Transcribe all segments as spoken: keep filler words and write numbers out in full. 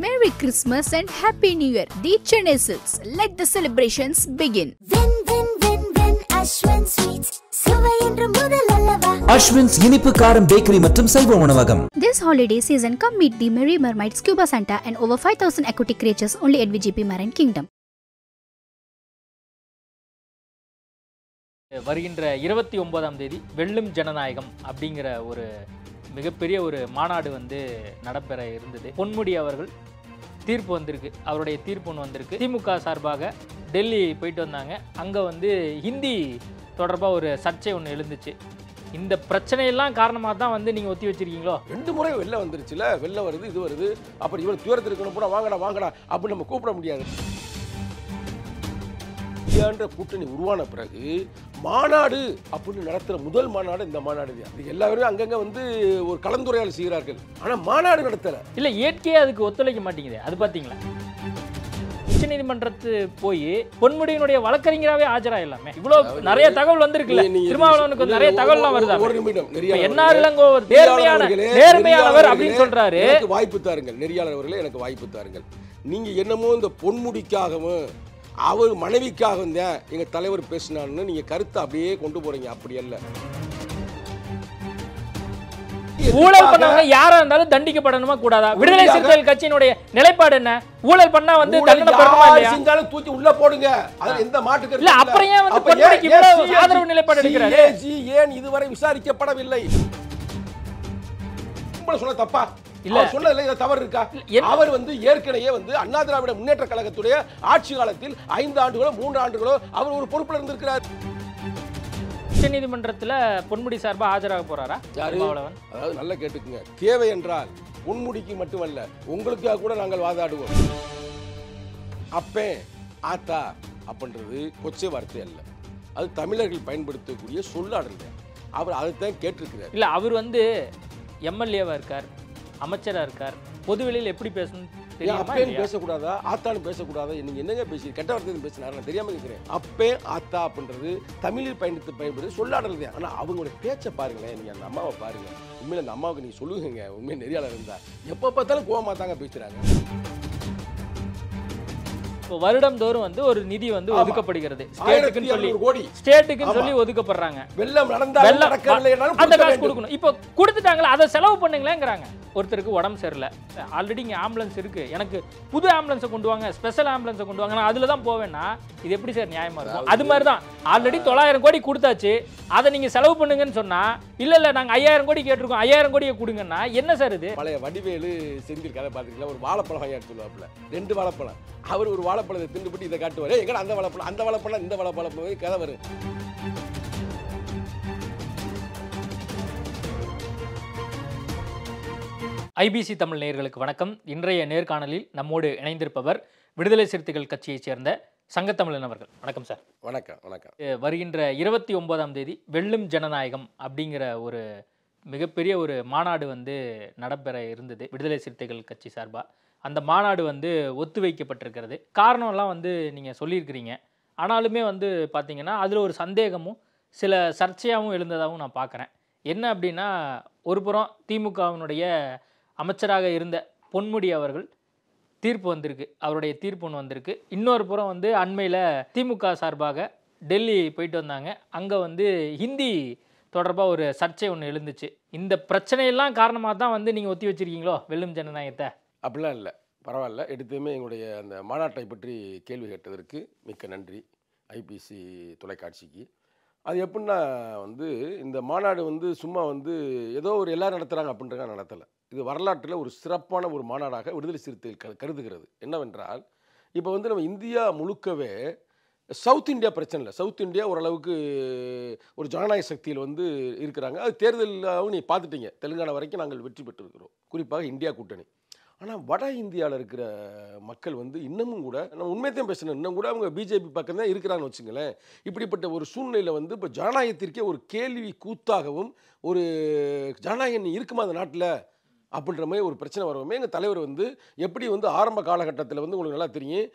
Merry Christmas and Happy New Year, the Chennai Silks. Let the celebrations begin. Win, win, win, win, Ashwin Sweets. Ashwin's Yenipukaram Bakery, Matam Selvam Unavagam. This holiday season, come meet the Merry Mermaid, Scuba Santa and over five thousand aquatic creatures only at V G P Marine Kingdom. வருகின்ற இருபத்தி ஒன்பதாம் தேதி வெள்ளும் ஜனநாயகம் அப்படிங்கிற ஒரு மிகப்பெரிய ஒரு மாநாடு வந்து நடப்பெற இருந்தது. பொன்முடி அவர்கள் தீர்ப்பு வந்திருக்கு, அவருடைய தீர்ப்பு வந்திருக்கு. திமுக சார்பாக டெல்லி போயிட்டு வந்தாங்க. அங்கே வந்து ஹிந்தி தொடர்பாக ஒரு சர்ச்சை ஒன்று எழுந்துச்சு. இந்த பிரச்சனையெல்லாம் காரணமாக தான் வந்து நீங்கள் ஒத்தி வச்சிருக்கீங்களோ? ரெண்டு முறை வெளில வந்துருச்சுல, வெளில வருது, இது வருது, அப்படி இவ்வளோ தூரத்தில் இருக்கணும் போனால் வாங்கடா வாங்கடா அப்படி நம்ம கூப்பிட முடியாது. இந்தியான்ற கூட்டணி உருவான பிறகு மாநாடு அப்படின்னு நடத்துகிற முதல் மாநாடு இந்த மாநாடு தான். இது எல்லாருமே அங்கங்கே வந்து ஒரு கலந்துரையாடல் செய்கிறார்கள், ஆனால் மாநாடு நடத்தலை. இல்லை, இயற்கையே அதுக்கு ஒத்துழைக்க மாட்டேங்குது. அது பார்த்தீங்களா, உச்சநீதிமன்றத்து போய் பொன்முடியினுடைய வழக்கறிஞராகவே ஆஜராக எல்லாமே இவ்வளோ நிறைய தகவல் வந்திருக்குல்ல. திருமாவளவனுக்கு நிறைய தகவல்லாம் வருது. ஒரு நிமிடம், என்னாரிலங்கோ நேர்மையான நேர்மையானவர் அப்படின்னு சொல்கிறாரு. வாய்ப்பு தாருங்கள் நெறியாளர்களே, எனக்கு வாய்ப்பு தாருங்கள். நீங்கள் என்னமோ இந்த பொன்முடிக்காகவும் அவர் மனைவிக்காக இருந்தேன் எங்கள் தலைவர் பேசினான்னு நீங்கள் கருத்தை அப்படியே கொண்டு போறீங்க. அப்படி அல்ல, ஊழல் பண்ணவங்க யாரா இருந்தாலும் தண்டிக்கப்படணுமா கூடாதா? விடுதலை சிறுத்தைகள் கட்சியினுடைய நிலைப்பாடு என்ன? ஊழல் பண்ணா வந்து தண்டனை பெறணுமா இல்லையா? சிங்கால தூக்கி உள்ள போடுங்க, அது எந்த மாட்டுக்கு இல்ல. அப்புறம் ஏன் வந்து பொன்முடிக்கு இவ்வளவு ஆதரவு நிலைப்பாடு எடுக்கிறாரு? ஜி ஏன் இதுவரை விசாரிக்கப்படவில்லை? உங்களை சொல்ல தப்பா இல்ல சொன்னதுல இத தவறு இருக்கா? அவர் வந்து ஏற்கனவே வந்து அண்ணா திராவிட முன்னேற்ற கழகத்துடைய ஆட்சி காலத்தில் ஐந்து ஆண்டுகளோ மூன்று ஆண்டுகளோ அவர் ஒரு பொறுப்புல இருந்திருக்கிறார். உச்சநீதிமன்றத்தில் பொன்முடி சார்பா ஆஜராக போறாரா? அதாவது நல்லா கேட்டுக்குங்க, தேவை என்றால் பொன்முடிக்கு மட்டுமல்ல உங்களுக்காக கூட நாங்கள் வாதாடுவோம். அப்பே ஆத்தா அப்படின்றது கொச்சை வார்த்தை அல்ல, அது தமிழர்கள் பயன்படுத்தக்கூடிய சொல்லாடல். அவர் அதைத்தான் கேட்டிருக்கிறார். இல்ல, அவர் வந்து எம்எல்ஏவா இருக்கார், அமைச்சராக இருக்கார், பொதுவெளியில் எப்படி பேசணும் தெரியும். பேசக்கூடாதா? ஆத்தாலும் பேசக்கூடாதா? நீங்க என்னங்க பேசி கெட்ட வார்த்தைன்னு பேசினார், நான் தெரியாம இருக்கிறேன். அப்பே ஆத்தா அப்படின்றது தமிழில் பயன்படுத்தி பயன்படுத்தி சொல்லாடுறது. ஆனால் அவங்களுடைய பேச்சை பாருங்களேன், நீங்கள் அந்த அம்மாவை பாருங்க. உண்மையில் அந்த அம்மாவுக்கு நீங்கள் சொல்லுவீங்க, உண்மையில் நெறியாளர் இருந்தால் எப்போ பார்த்தாலும் கோவமாக தாங்க பேசுகிறாங்க. வருடம் தோறும் வந்து ஒரு நிதி வந்து ஒதுக்கப்படுகிறது, ஸ்டேட்டுக்குன்னு சொல்லி ஒதுக்கப்படுறாங்க. வெள்ளம் நடந்தாலும் அந்த காசு கொடுக்கணும். இப்போ கொடுத்துட்டாங்களா, அதை செலவு பண்ணுங்களேங்கிறாங்க. ஒருத்தருக்கு உடம்பு சரியில்லை, ஆல்ரெடி இங்கே ஆம்புலன்ஸ் இருக்கு, எனக்கு புது ஆம்புலன்ஸை கொண்டு வாங்க, ஸ்பெஷல் ஆம்புலன்ஸை கொண்டு வாங்க, நான் அதில் தான் போவேன்னா இது எப்படி சார் நியாயமா இருக்கும்? அது மாதிரி தான் ஆல்ரெடி தொள்ளாயிரம் கோடி கொடுத்தாச்சு, அதை நீங்க செலவு பண்ணுங்கன்னு சொன்னா இல்ல இல்ல நாங்க ஐயாயிரம் கோடி கேட்டிருக்கோம், ஐயாயிரம் கோடியை கொடுங்கன்னா என்ன சார் இது? பழைய வடிவேலு செஞ்சிருக்காத பாத்தீங்களா, ஒரு வாழைப்பழம் வாங்கிட்டு சொல்லுவாப்புல, ரெண்டு வாழைப்பழம். அவர் ஒரு வாழைப்பழத்தை திண்டுபிட்டு இதை காட்டுவாரு, எங்கடா அந்த வாழைப்பழம், அந்த வாழைப்பழம், இந்த வாழைப்பழம் கதை வரும். ஐபிசி தமிழ் நேயர்களுக்கு வணக்கம். இன்றைய நேர்காணலில் நம்மோடு இணைந்திருப்பவர் விடுதலை சிறுத்தைகள் கட்சியைச் சேர்ந்த சங்கத்தமிழன் அவர்கள். வணக்கம் சார். வணக்கம். வணக்கம். வருகின்ற இருபத்தி ஒன்பதாம் தேதி வெள்ளும் ஜனநாயகம் அப்படிங்கிற ஒரு மிகப்பெரிய ஒரு மாநாடு வந்து நடப்பெற இருந்தது விடுதலை சிறுத்தைகள் கட்சி சார்பாக. அந்த மாநாடு வந்து ஒத்துவைக்கப்பட்டிருக்கிறது. காரணம்லாம் வந்து நீங்கள் சொல்லியிருக்கிறீங்க, ஆனாலுமே வந்து பார்த்திங்கன்னா அதில் ஒரு சந்தேகமும் சில சர்ச்சையாகவும் எழுந்ததாகவும் நான் பார்க்குறேன். என்ன அப்படின்னா, ஒரு புறம் திமுகவினுடைய அமைச்சராக இருந்த பொன்முடி அவர்கள் தீர்ப்பு வந்திருக்கு, அவருடைய தீர்ப்பு ஒன்று வந்திருக்கு. இன்னொரு புறம் வந்து அண்மையில் திமுக சார்பாக டெல்லி போயிட்டு வந்தாங்க. அங்கே வந்து ஹிந்தி தொடர்பாக ஒரு சர்ச்சை ஒன்று எழுந்துச்சு. இந்த பிரச்சனையெல்லாம் காரணமாக தான் வந்து நீங்கள் ஒத்தி வச்சுருக்கீங்களோ வெள்ளும் ஜனநாயகத்தை? அப்படிலாம் இல்லை, பரவாயில்ல. எடுத்துமே எங்களுடைய அந்த மாநாட்டை பற்றி கேள்வி கேட்டதற்கு மிக்க நன்றி ஐபிசி தொலைக்காட்சிக்கு. அது எப்படின்னா வந்து இந்த மாநாடு வந்து சும்மா வந்து ஏதோ ஒரு எல்லாரும் நடத்துகிறாங்க அப்படின்றத நடத்தலை. இது வரலாற்றில் ஒரு சிறப்பான ஒரு மாநாடாக விடுதலை சிறுத்தைகள் கருதுகிறது. என்னவென்றால், இப்போ வந்து நம்ம இந்தியா முழுக்கவே சவுத் இந்தியா பிரச்சனை இல்லை, சவுத் இந்தியா ஓரளவுக்கு ஒரு ஜனநாயக சக்தியில் வந்து இருக்கிறாங்க. அது தேர்தலாகவும் நீ பார்த்துட்டீங்க, தெலுங்கானா வரைக்கும் நாங்கள் வெற்றி பெற்றிருக்கிறோம், குறிப்பாக இந்தியா கூட்டணி. ஆனால் வட இந்தியாவில் இருக்கிற மக்கள் வந்து இன்னமும் கூட, நம்ம உண்மையத்தையும் பேசணும், இன்னும் கூட அவங்க பிஜேபி பக்கம் தான் இருக்கிறாங்கன்னு வச்சுங்களேன். இப்படிப்பட்ட ஒரு சூழ்நிலையில் வந்து இப்போ ஜனநாயகத்திற்கே ஒரு கேள்வி கூத்தாகவும், ஒரு ஜனநாயகம் இருக்குமா அந்த நாட்டில் அப்படின்ற மாதிரி ஒரு பிரச்சனை வரவுமே, எங்கள் தலைவர் வந்து எப்படி வந்து ஆரம்ப காலகட்டத்தில் வந்து உங்களுக்கு நல்லா தெரியும்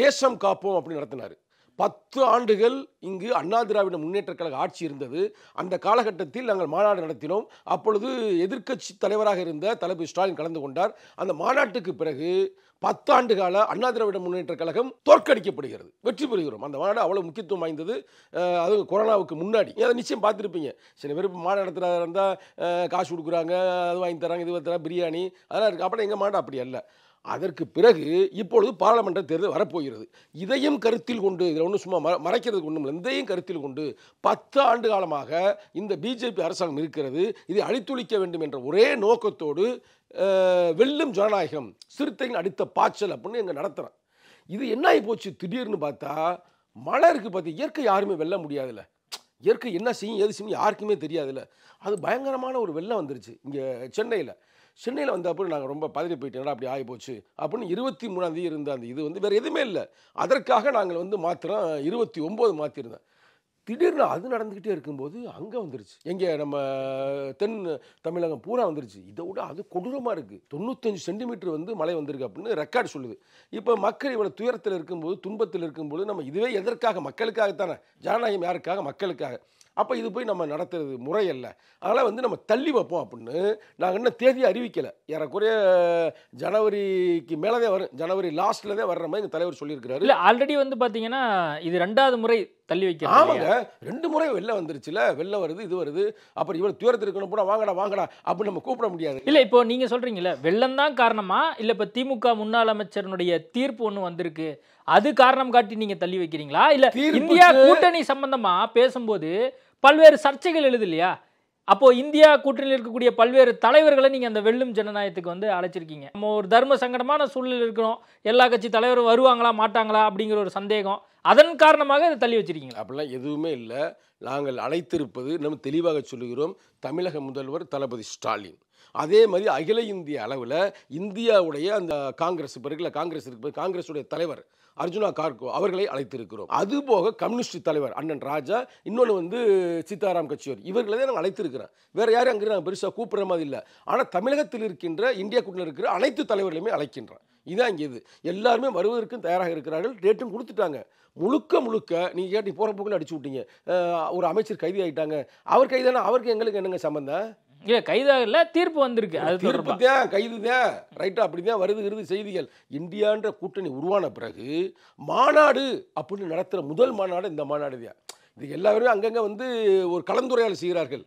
தேசம் காப்போம் அப்படின்னு நடத்தினார். பத்து ஆண்டுகள் இங்கு அண்ணா திராவிட முன்னேற்றக் கழக ஆட்சி இருந்தது. அந்த காலகட்டத்தில் நாங்கள் மாநாடு நடத்தினோம். அப்பொழுது எதிர்க்கட்சி தலைவராக இருந்த தளபதி ஸ்டாலின் கலந்து கொண்டார். அந்த மாநாட்டுக்கு பிறகு பத்தாண்டு கால அண்ணா திராவிட முன்னேற்றக் கழகம் தோற்கடிக்கப்படுகிறது, வெற்றி பெறுகிறோம். அந்த மாநாடு அவ்வளோ முக்கியத்துவம் வாய்ந்தது. அது கொரோனாவுக்கு முன்னாடி அதை நிச்சயம் பார்த்துருப்பீங்க. சில பேர் மாநாடு நடத்துகிறதா இருந்தால் காசு கொடுக்குறாங்க, அது வாங்கி தராங்க, இது தராங்க, பிரியாணி அதெல்லாம் இருக்குது. அப்புறம் எங்கள் மாநாடு அப்படி அல்ல. அதற்கு பிறகு இப்பொழுது பாராளுமன்ற தேர்தல் வரப்போகிறது. இதையும் கருத்தில் கொண்டு, இதில் ஒன்றும் சும்மா ம மறைக்கிறதுக்கு ஒன்றும் இல்லை, இதையும் கருத்தில் கொண்டு பத்து ஆண்டு காலமாக இந்த பிஜேபி அரசாங்கம் இருக்கிறது. இதை அழித்தொழிக்க வேண்டும் என்ற ஒரே நோக்கத்தோடு வெல்லும் ஜனநாயகம், சிறுத்தையின் அடித்த பாய்ச்சல் அப்படின்னு எங்கள் நடத்துகிறோம். இது என்ன ஆகி போச்சு திடீர்னு பார்த்தா, மலருக்கு பார்த்து இயற்கை யாருமே வெல்ல முடியாதுல்ல, இயற்கை என்ன செய்யும் ஏது செய்யும் யாருக்குமே தெரியாதுல்ல. அது பயங்கரமான ஒரு வெள்ளம் வந்துருச்சு இங்கே சென்னையில். சென்னையில் வந்த அப்புறம் நாங்கள் ரொம்ப பதறி போயிட்டோம்னா அப்படி ஆகி போச்சு அப்படின்னு இருபத்தி மூணாம் தேதி இருந்த அந்த இது வந்து வேறு எதுவுமே இல்லை. அதற்காக நாங்கள் வந்து மாத்திரம் இருபத்தி ஒம்பது மாற்றிருந்தேன். திடீர்னு அது நடந்துக்கிட்டே இருக்கும்போது அங்கே வந்துருச்சு, எங்கே நம்ம தென் தமிழகம் பூரா வந்துருச்சு. இதை விட அது கொடூரமாக இருக்குது. தொண்ணூத்தஞ்சு சென்டிமீட்டர் வந்து மழை வந்திருக்கு அப்படின்னு ரெக்கார்டு சொல்லுது. இப்போ மக்கள் இவ்வளோ துயரத்தில் இருக்கும்போது, துன்பத்தில் இருக்கும்போது, நம்ம இதுவே எதற்காக, மக்களுக்காகத்தானே, ஜனநாயகம் யாருக்காக, மக்களுக்காக. அப்போ இது போய் நம்ம நடத்துறது முறையல்ல. அதனால் வந்து நம்ம தள்ளி வைப்போம் அப்படின்னு நாங்கள் இன்னும் தேதியை அறிவிக்கலை. ஏறக்குறைய ஜனவரிக்கு மேலே தான் வரும், ஜனவரி லாஸ்ட்டில் தான் வர்ற மாதிரி எங்கள் தலைவர் சொல்லியிருக்கிறாரு. இல்லை, ஆல்ரெடி வந்து பார்த்தீங்கன்னா இது ரெண்டாவது முறை தள்ளி வைக்க. ஆமாங்க, ரெண்டு முறை வெளில வந்துருச்சுல, வெளில வருது, இது வருது, அப்புறம் இவ்வளோ தூரத்தில் இருக்கணும் போனால் வாங்கடா வாங்கடா அப்படின்னு நம்ம கூப்பிட முடியாது. இல்லை, இப்போ நீங்கள் சொல்கிறீங்களே வெள்ளம் தான் காரணமா, இல்லை இப்போ திமுக முன்னாள் அமைச்சரனுடைய தீர்ப்பு ஒன்று வந்திருக்கு, அது காரணம் காட்டி நீங்கள் தள்ளி வைக்கிறீங்களா? இல்லை, இந்தியா கூட்டணி சம்பந்தமாக பேசும்போது பல்வேறு சர்ச்சைகள் எழுது இல்லையா? அப்போ இந்தியா கூட்டணியில் இருக்கக்கூடிய பல்வேறு தலைவர்களை நீங்கள் அந்த வெல்லும் ஜனநாயகத்துக்கு வந்து அழைச்சிருக்கீங்க. நம்ம ஒரு தர்ம சங்கடமான சூழல் இருக்கிறோம், எல்லா கட்சி தலைவரும் வருவாங்களா மாட்டாங்களா அப்படிங்கிற ஒரு சந்தேகம், அதன் காரணமாக இதை தள்ளி வச்சிருக்கீங்களா? அப்படிலாம் எதுவுமே இல்லை. நாங்கள் அழைத்திருப்பது, நம்ம தெளிவாக சொல்லுகிறோம், தமிழக முதல்வர் தளபதி ஸ்டாலின். அதே மாதிரி அகில இந்திய அளவில் இந்தியாவுடைய அந்த காங்கிரஸ், இப்போ இருக்குல்ல காங்கிரஸ் இருக்கு, காங்கிரஸுடைய தலைவர் அர்ஜுனா கார்கோ அவர்களை அழைத்திருக்கிறோம். அதுபோக கம்யூனிஸ்ட் தலைவர் அண்ணன் ராஜா, இன்னொன்று வந்து சீதாராம் யெச்சூரி, இவர்களை தான் நாங்கள் அழைத்திருக்கிறோம். வேறு யாரும் அங்கே நாங்கள் பெருசாக கூப்பிட்ற மாதிரி இல்லை. ஆனால் தமிழகத்தில் இருக்கின்ற இந்தியா கூட்டணியில் இருக்கிற அனைத்து தலைவர்களையுமே அழைக்கின்றோம். இதான் இங்கே இது. எல்லாருமே வருவதற்கும் தயாராக இருக்கிறார்கள். டேட்டும் கொடுத்துட்டாங்க. முழுக்க முழுக்க நீங்கள் கேட்டு போகிற போக்கில் அடிச்சு விட்டீங்க. ஒரு அமைச்சர் கைது ஆகிட்டாங்க, அவர் கைதானா அவருக்கு எங்களுக்கு என்னங்க சம்பந்தம்? இல்லை, கைதாகல, தீர்ப்பு வந்திருக்கு, அது தீர்ப்பு தான், கைது தான், ரைட்டாக அப்படி தான் வருதுகிறது செய்திகள். இந்தியான்ற கூட்டணி உருவான பிறகு மாநாடு அப்படின்னு நடத்துகிற முதல் மாநாடு இந்த மாநாடு தான். இது எல்லாருமே அங்கங்கே வந்து ஒரு கலந்துரையாடல் செய்கிறார்கள்,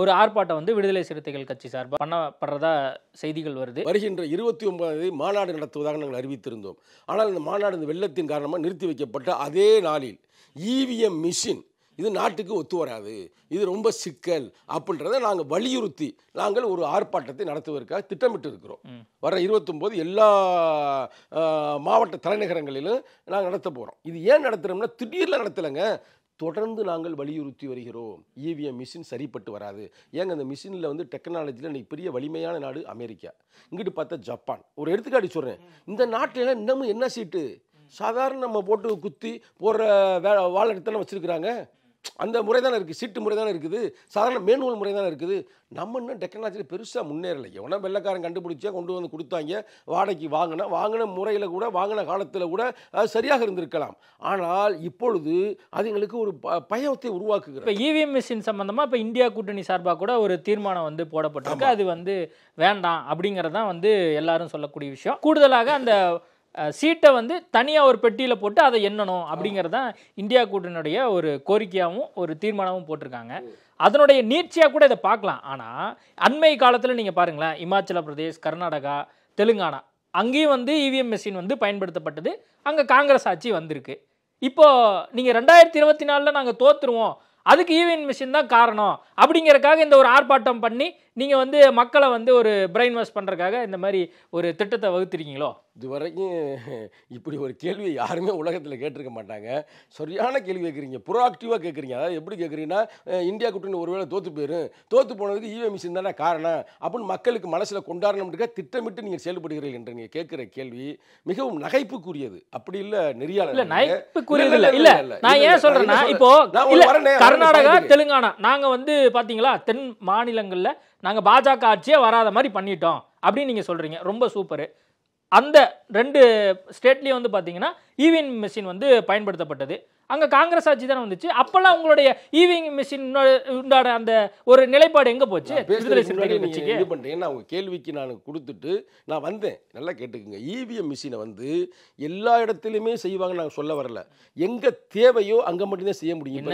ஒரு ஆர்ப்பாட்டம் வந்து விடுதலை சிறுத்தைகள் கட்சி சார்பாக பண்ணப்படுறதா செய்திகள் வருது. வருகின்ற இருபத்தி ஒன்பதாம் தேதி மாநாடு நடத்துவதாக நாங்கள் அறிவித்திருந்தோம். ஆனால் இந்த மாநாடு இந்த வெள்ளத்தின் காரணமாக நிறுத்தி வைக்கப்பட்ட அதே நாளில் இவிஎம் மிஷின் இது நாட்டுக்கு ஒத்து வராது, இது ரொம்ப சிக்கல் அப்படின்றத நாங்கள் வலியுறுத்தி நாங்கள் ஒரு ஆர்ப்பாட்டத்தை நடத்துவதற்காக திட்டமிட்டு இருக்கிறோம். வர இருபத்தொம்போது எல்லா மாவட்ட தலைநகரங்களிலும் நாங்கள் நடத்த போகிறோம். இது ஏன் நடத்துகிறோம்னா, திடீர்ல நடத்தலைங்க, தொடர்ந்து நாங்கள் வலியுறுத்தி வருகிறோம். இவிஎம் மிஷின் சரிப்பட்டு வராது. ஏங்க, அந்த மிஷினில் வந்து டெக்னாலஜியில் இன்றைக்கி பெரிய வலிமையான நாடு அமெரிக்கா, இங்கிட்டு பார்த்தா ஜப்பான். ஒரு எடுத்துக்காட்டி சொல்கிறேன், இந்த நாட்டில் இன்னமும் என்ன சீட்டு சாதாரண நம்ம போட்டு குத்தி போடுற வே வாழை எடுத்தாலும் வச்சுருக்குறாங்க. அந்த முறை தானே இருக்குது, சீட்டு முறை தானே இருக்குது, சாதாரண மேனுவல் முறை தானே இருக்குது. நம்ம இன்னும் டெக்னாலஜியில் பெருசாக முன்னேறலை. எவனா வெள்ளைக்காரன் கண்டுபிடிச்சா கொண்டு வந்து கொடுத்தாங்க, வாடகைக்கு வாங்கினா வாங்கின முறையில் கூட, வாங்கின காலத்தில் கூட அது சரியாக இருந்திருக்கலாம். ஆனால் இப்பொழுது அது எங்களுக்கு ஒரு ப பயத்தை உருவாக்குகிறது. இப்போ இவிஎம் மிஷின் சம்மந்தமாக இப்போ இந்தியா கூட்டணி சார்பாக கூட ஒரு தீர்மானம் வந்து போடப்பட்டிருக்கு. அது வந்து வேண்டாம் அப்படிங்கிறதான் வந்து எல்லாரும் சொல்லக்கூடிய விஷயம். கூடுதலாக அந்த சீட்டை வந்து தனியாக ஒரு பெட்டியில் போட்டு அதை எண்ணணும் அப்படிங்கிறதான் இந்தியா கூட்டணியுடைய ஒரு கோரிக்கையாகவும் ஒரு தீர்மானமும் போட்டிருக்காங்க. அதனுடைய நீட்சியாக கூட இதை பார்க்கலாம். ஆனால் அண்மை காலத்தில் நீங்கள் பாருங்களேன், இமாச்சல பிரதேஷ், கர்நாடகா, தெலுங்கானா, அங்கேயும் வந்து இவிஎம் மிஷின் வந்து பயன்படுத்தப்பட்டது, அங்கே காங்கிரஸ் ஆட்சி வந்திருக்கு. இப்போது நீங்கள் ரெண்டாயிரத்தி இருபத்தி நாலில் நாங்கள் தோற்றுருவோம், அதுக்கு இவிஎம் மிஷின் தான் காரணம் அப்படிங்கிறக்காக இந்த ஒரு ஆர்ப்பாட்டம் பண்ணி நீங்க வந்து மக்களை வந்து ஒரு பிரைன் வாஷ் பண்றதுக்காக இந்த மாதிரி ஒரு திட்டத்தை வகுத்துறீங்களோ? இதுவரைக்கும் இப்படி ஒரு கேள்வி யாருமே உலகத்துல கேட்டிருக்க மாட்டாங்க. சரியான கேள்வி கேக்குறீங்க, ப்ரோஆக்டிவா கேக்குறீங்க. அதாவது எப்படி கேக்குறீங்கன்னா, இந்தியா கூட்டணி ஒருவேளை தோத்து போயிடும், தோத்து போனதுக்கு ஈவிஎம் மிஷின் தானே காரணம் அப்படின்னு மக்களுக்கு மனசுல கொண்டாடணும்ன்றதுக்காக திட்டமிட்டு நீங்க செயல்படுகிறீர்கள் என்று நீங்க கேட்கிற கேள்வி மிகவும் நகைப்புக்குரியது. அப்படி இல்ல நெறியால இல்ல நகைப்புக்குரியது இல்ல இல்ல நான் ஏன் சொல்றேன்னா, இப்போ கர்நாடகா தெலுங்கானா நாங்க வந்து பாத்தீங்களா தென் மாநிலங்கள்ல நாங்க பாஜக ஆட்சியே வராத மாதிரி பண்ணிட்டோம் அப்படின்னு நீங்க சொல்றீங்க. ரொம்ப சூப்பர். அந்த ரெண்டு ஸ்டேட்லேயும் வந்து பார்த்தீங்கன்னா ஈவிஎம் மிஷின் வந்து பயன்படுத்தப்பட்டது. அங்கே காங்கிரஸ் ஆட்சி தானே வந்துச்சு. அப்போல்லாம் உங்களுடைய ஈவிஎம் மிஷின் உண்டான அந்த ஒரு நிலைப்பாடு எங்கே போச்சு? இது பண்ணுறேன் நான் உங்கள் கேள்விக்கு நான் கொடுத்துட்டு நான் வந்தேன். நல்லா கேட்டுக்குங்க. ஈவிஎம் மிஷினை வந்து எல்லா இடத்துலையுமே செய்வாங்கன்னு நாங்கள் சொல்ல வரல. எங்கே தேவையோ அங்கே மட்டும்தான் செய்ய முடியும்.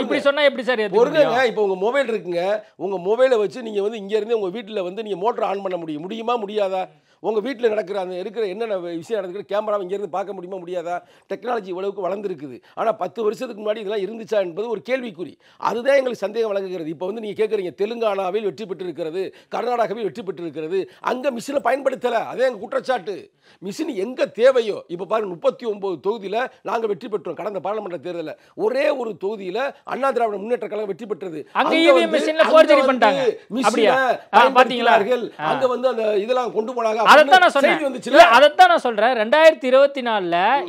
இப்படி சொன்னால் எப்படி சார்? பொருளுங்க, இப்போ உங்கள் மொபைல் இருக்குங்க, உங்கள் மொபைலை வச்சு நீங்கள் வந்து இங்கேருந்து உங்கள் வீட்டில் வந்து நீங்கள் மோட்டர் ஆன் பண்ண முடியும் முடியுமா முடியாதா? உங்கள் வீட்டில் நடக்கிற அந்த இருக்கிற என்னென்ன விஷயம் நடக்கிற கேமராவை இங்கேருந்து பார்க்க முடியுமா முடியாதா? டெக்னாலஜி இவ்வளவுக்கு வளர்ந்துருக்குது. ஆனால் பத்து வருஷத்துக்கு முன்னாடி இதெல்லாம் இருந்துச்சா என்பது ஒரு கேள்விக்குறி. அதுதான் எங்களுக்கு சந்தேகம் வழங்குகிறது. இப்போ வந்து நீங்கள் கேட்குறீங்க தெலுங்கானாவில் வெற்றி பெற்றிருக்கிறது, கர்நாடகாவில் வெற்றி பெற்றிருக்கிறது, அங்கே மிஷினை பயன்படுத்தலை. அதே எங்கள் குற்றச்சாட்டு. மிஷின் எங்கே தேவையோ, இப்போ பாருங்கள் முப்பத்தி ஒம்பது தொகுதியில் நாங்கள் வெற்றி பெற்றோம். கடந்த பாராளுமன்ற தேர்தலில் ஒரே ஒரு தொகுதியில் அண்ணா திராவிட முன்னேற்ற கழகம் வெற்றி பெற்றது. அங்கே வந்து அந்த இதெல்லாம் கொண்டு போனாங்க. அதைத்தான் நான் சொல்றேன். ரெண்டாயிரத்தி இருபத்தி நாலுல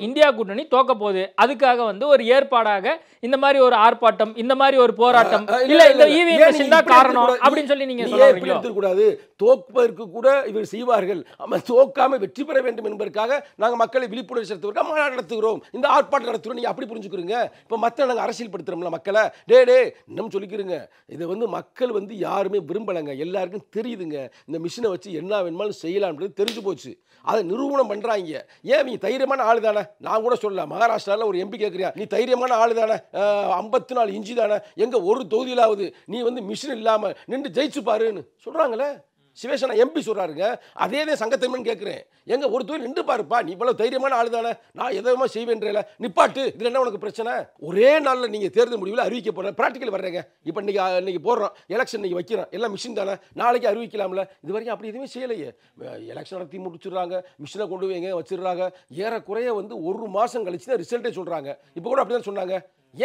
இந்தியா கூட்டணி தோக்க போகுது, அதுக்காக வந்து ஒரு ஏற்பாடாக இந்த மாதிரி ஒரு ஆர்ப்பாட்டம், இந்த மாதிரி ஒரு போராட்டம் இல்ல இந்த ஈவிஎம் மிஷின் தான் காரணம் அப்படின்னு சொல்லி நீங்க சொல்ல கூடாது. தோற்பதற்கு கூட இவர் செய்வார்கள், தோக்காம வெற்றி பெற வேண்டும் என்பதற்காக நாங்க மக்களை விழிப்புணர்வு செலுத்துவதற்காக மாநாடு நடத்துகிறோம், இந்த ஆர்ப்பாட்டம் நடத்துகிறோம். நீங்க அப்படி புரிஞ்சுக்கிறீங்க. இப்ப மத்த நாங்க அரசியல் படுத்துறோம்ல மக்களை. டே டே இன்னும் சொல்லிக்கிறீங்க. இதை வந்து மக்கள் வந்து யாருமே விரும்பலைங்க. எல்லாருக்கும் தெரியுதுங்க இந்த மிஷினை வச்சு என்ன வேணுமாலும் செய்யலாம் தெரிஞ்சு போச்சு. அதை நிரூபணம் பண்றாங்க. ஏன் நீ தைரியமான ஆளு தானே? நான் கூட சொல்லலாம், மகாராஷ்டிராவில் ஒரு எம்பி கேட்குறியா, நீ தைரியமான ஆளு தானே, ஐம்பத்தி நாலு இன்ச்சு தானே, எங்க ஒரு தொகுதியிலாவது நீ வந்து மிஷின் இல்லாம நின்று ஜெயிச்சு பாருன்னு சொல்றாங்களே. சிவேசனா எம்பி சொல்றாருங்க. அதே தான் சங்கத்தமிழன் கேட்குறேன், எங்க ஒரு தொழில் நின்று பாருப்பா, நீ இவ்வளவு தைரியமான ஆளு தானே, நான் எதமா செய்வேன்றேல நிப்பாட்டு, இதுல என்ன உனக்கு பிரச்சனை? ஒரே நாளில் நீங்க தேர்தல் முடிவில் அறிவிக்க போற பிராக்டிக்கல் வர்றீங்க. இப்போ இன்னைக்கு இன்னைக்கு போடுறோம் எலெக்ஷன், இன்னைக்கு வைக்கிறோம், எல்லாம் மிஷின் தானே, நாளைக்கு அறிவிக்கலாம்ல. இது வரைக்கும் அப்படி எதுவுமே செய்யலையே. எலெக்ஷன் நடத்தி முடிச்சுடுறாங்க, மிஷினை கொண்டு வைங்க வச்சிடுறாங்க. ஏறக்குறைய வந்து ஒரு மாசம் கழிச்சு தான் ரிசல்ட்டே சொல்றாங்க. இப்போ கூட அப்படிதான் சொன்னாங்க.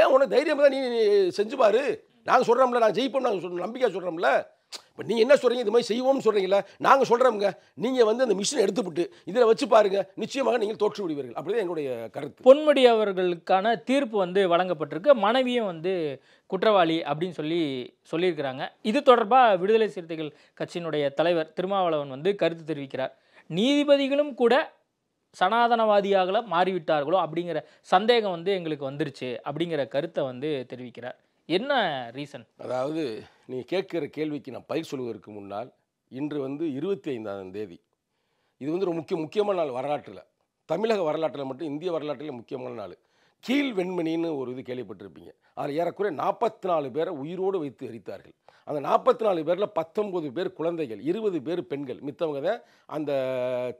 ஏன் உனக்கு தைரியம் தான், நீ செஞ்சு பாரு, நாங்கள் சொல்றோம்ல, நாங்கள் ஜெயிப்போம், நாங்கள் சொல்றோம், நம்பிக்கை சொல்றோம்ல. பட் நீங்கள் என்ன சொல்கிறீங்க, இது மாதிரி செய்வோம்னு சொல்கிறீங்களா? நாங்கள் சொல்கிறோம்ங்க, நீங்கள் வந்து அந்த மிஷினை எடுத்துவிட்டு இதில் வச்சு பாருங்கள், நிச்சயமாக நீங்கள் தோற்று விடுவீர்கள். அப்படிதான் எங்களுடைய கருத்து. பொன்முடி அவர்களுக்கான தீர்ப்பு வந்து வழங்கப்பட்டிருக்கு. மனைவியும் வந்து குற்றவாளி அப்படின்னு சொல்லி சொல்லியிருக்கிறாங்க. இது தொடர்பாக விடுதலை சிறுத்தைகள் கட்சியினுடைய தலைவர் திருமாவளவன் வந்து கருத்து தெரிவிக்கிறார். நீதிபதிகளும் கூட சனாதனவாதியாக மாறிவிட்டார்களோ அப்படிங்கிற சந்தேகம் வந்து எங்களுக்கு வந்துருச்சு அப்படிங்கிற கருத்தை வந்து தெரிவிக்கிறார். என்ன ரீசன்? அதாவது நீங்கள் கேட்குற கேள்விக்கு நான் பயிர் சொல்வதற்கு முன்னால், இன்று வந்து இருபத்தி ஐந்தாம் தேதி இது வந்து ஒரு முக்கிய முக்கியமான நாள் வரலாற்றில், தமிழக வரலாற்றில் மட்டும் இந்திய வரலாற்றில் முக்கியமான நாள். கீழ் வெண்மணின்னு ஒரு இது கேள்விப்பட்டிருப்பீங்க. அதில் ஏறக்குறைய நாற்பத்தி நாலு பேரை உயிரோடு வைத்து எரித்தார்கள். அந்த நாற்பத்தி நாலு பேரில் பத்தொம்பது பேர் குழந்தைகள், இருபது பேர் பெண்கள், மித்தவங்க தான் அந்த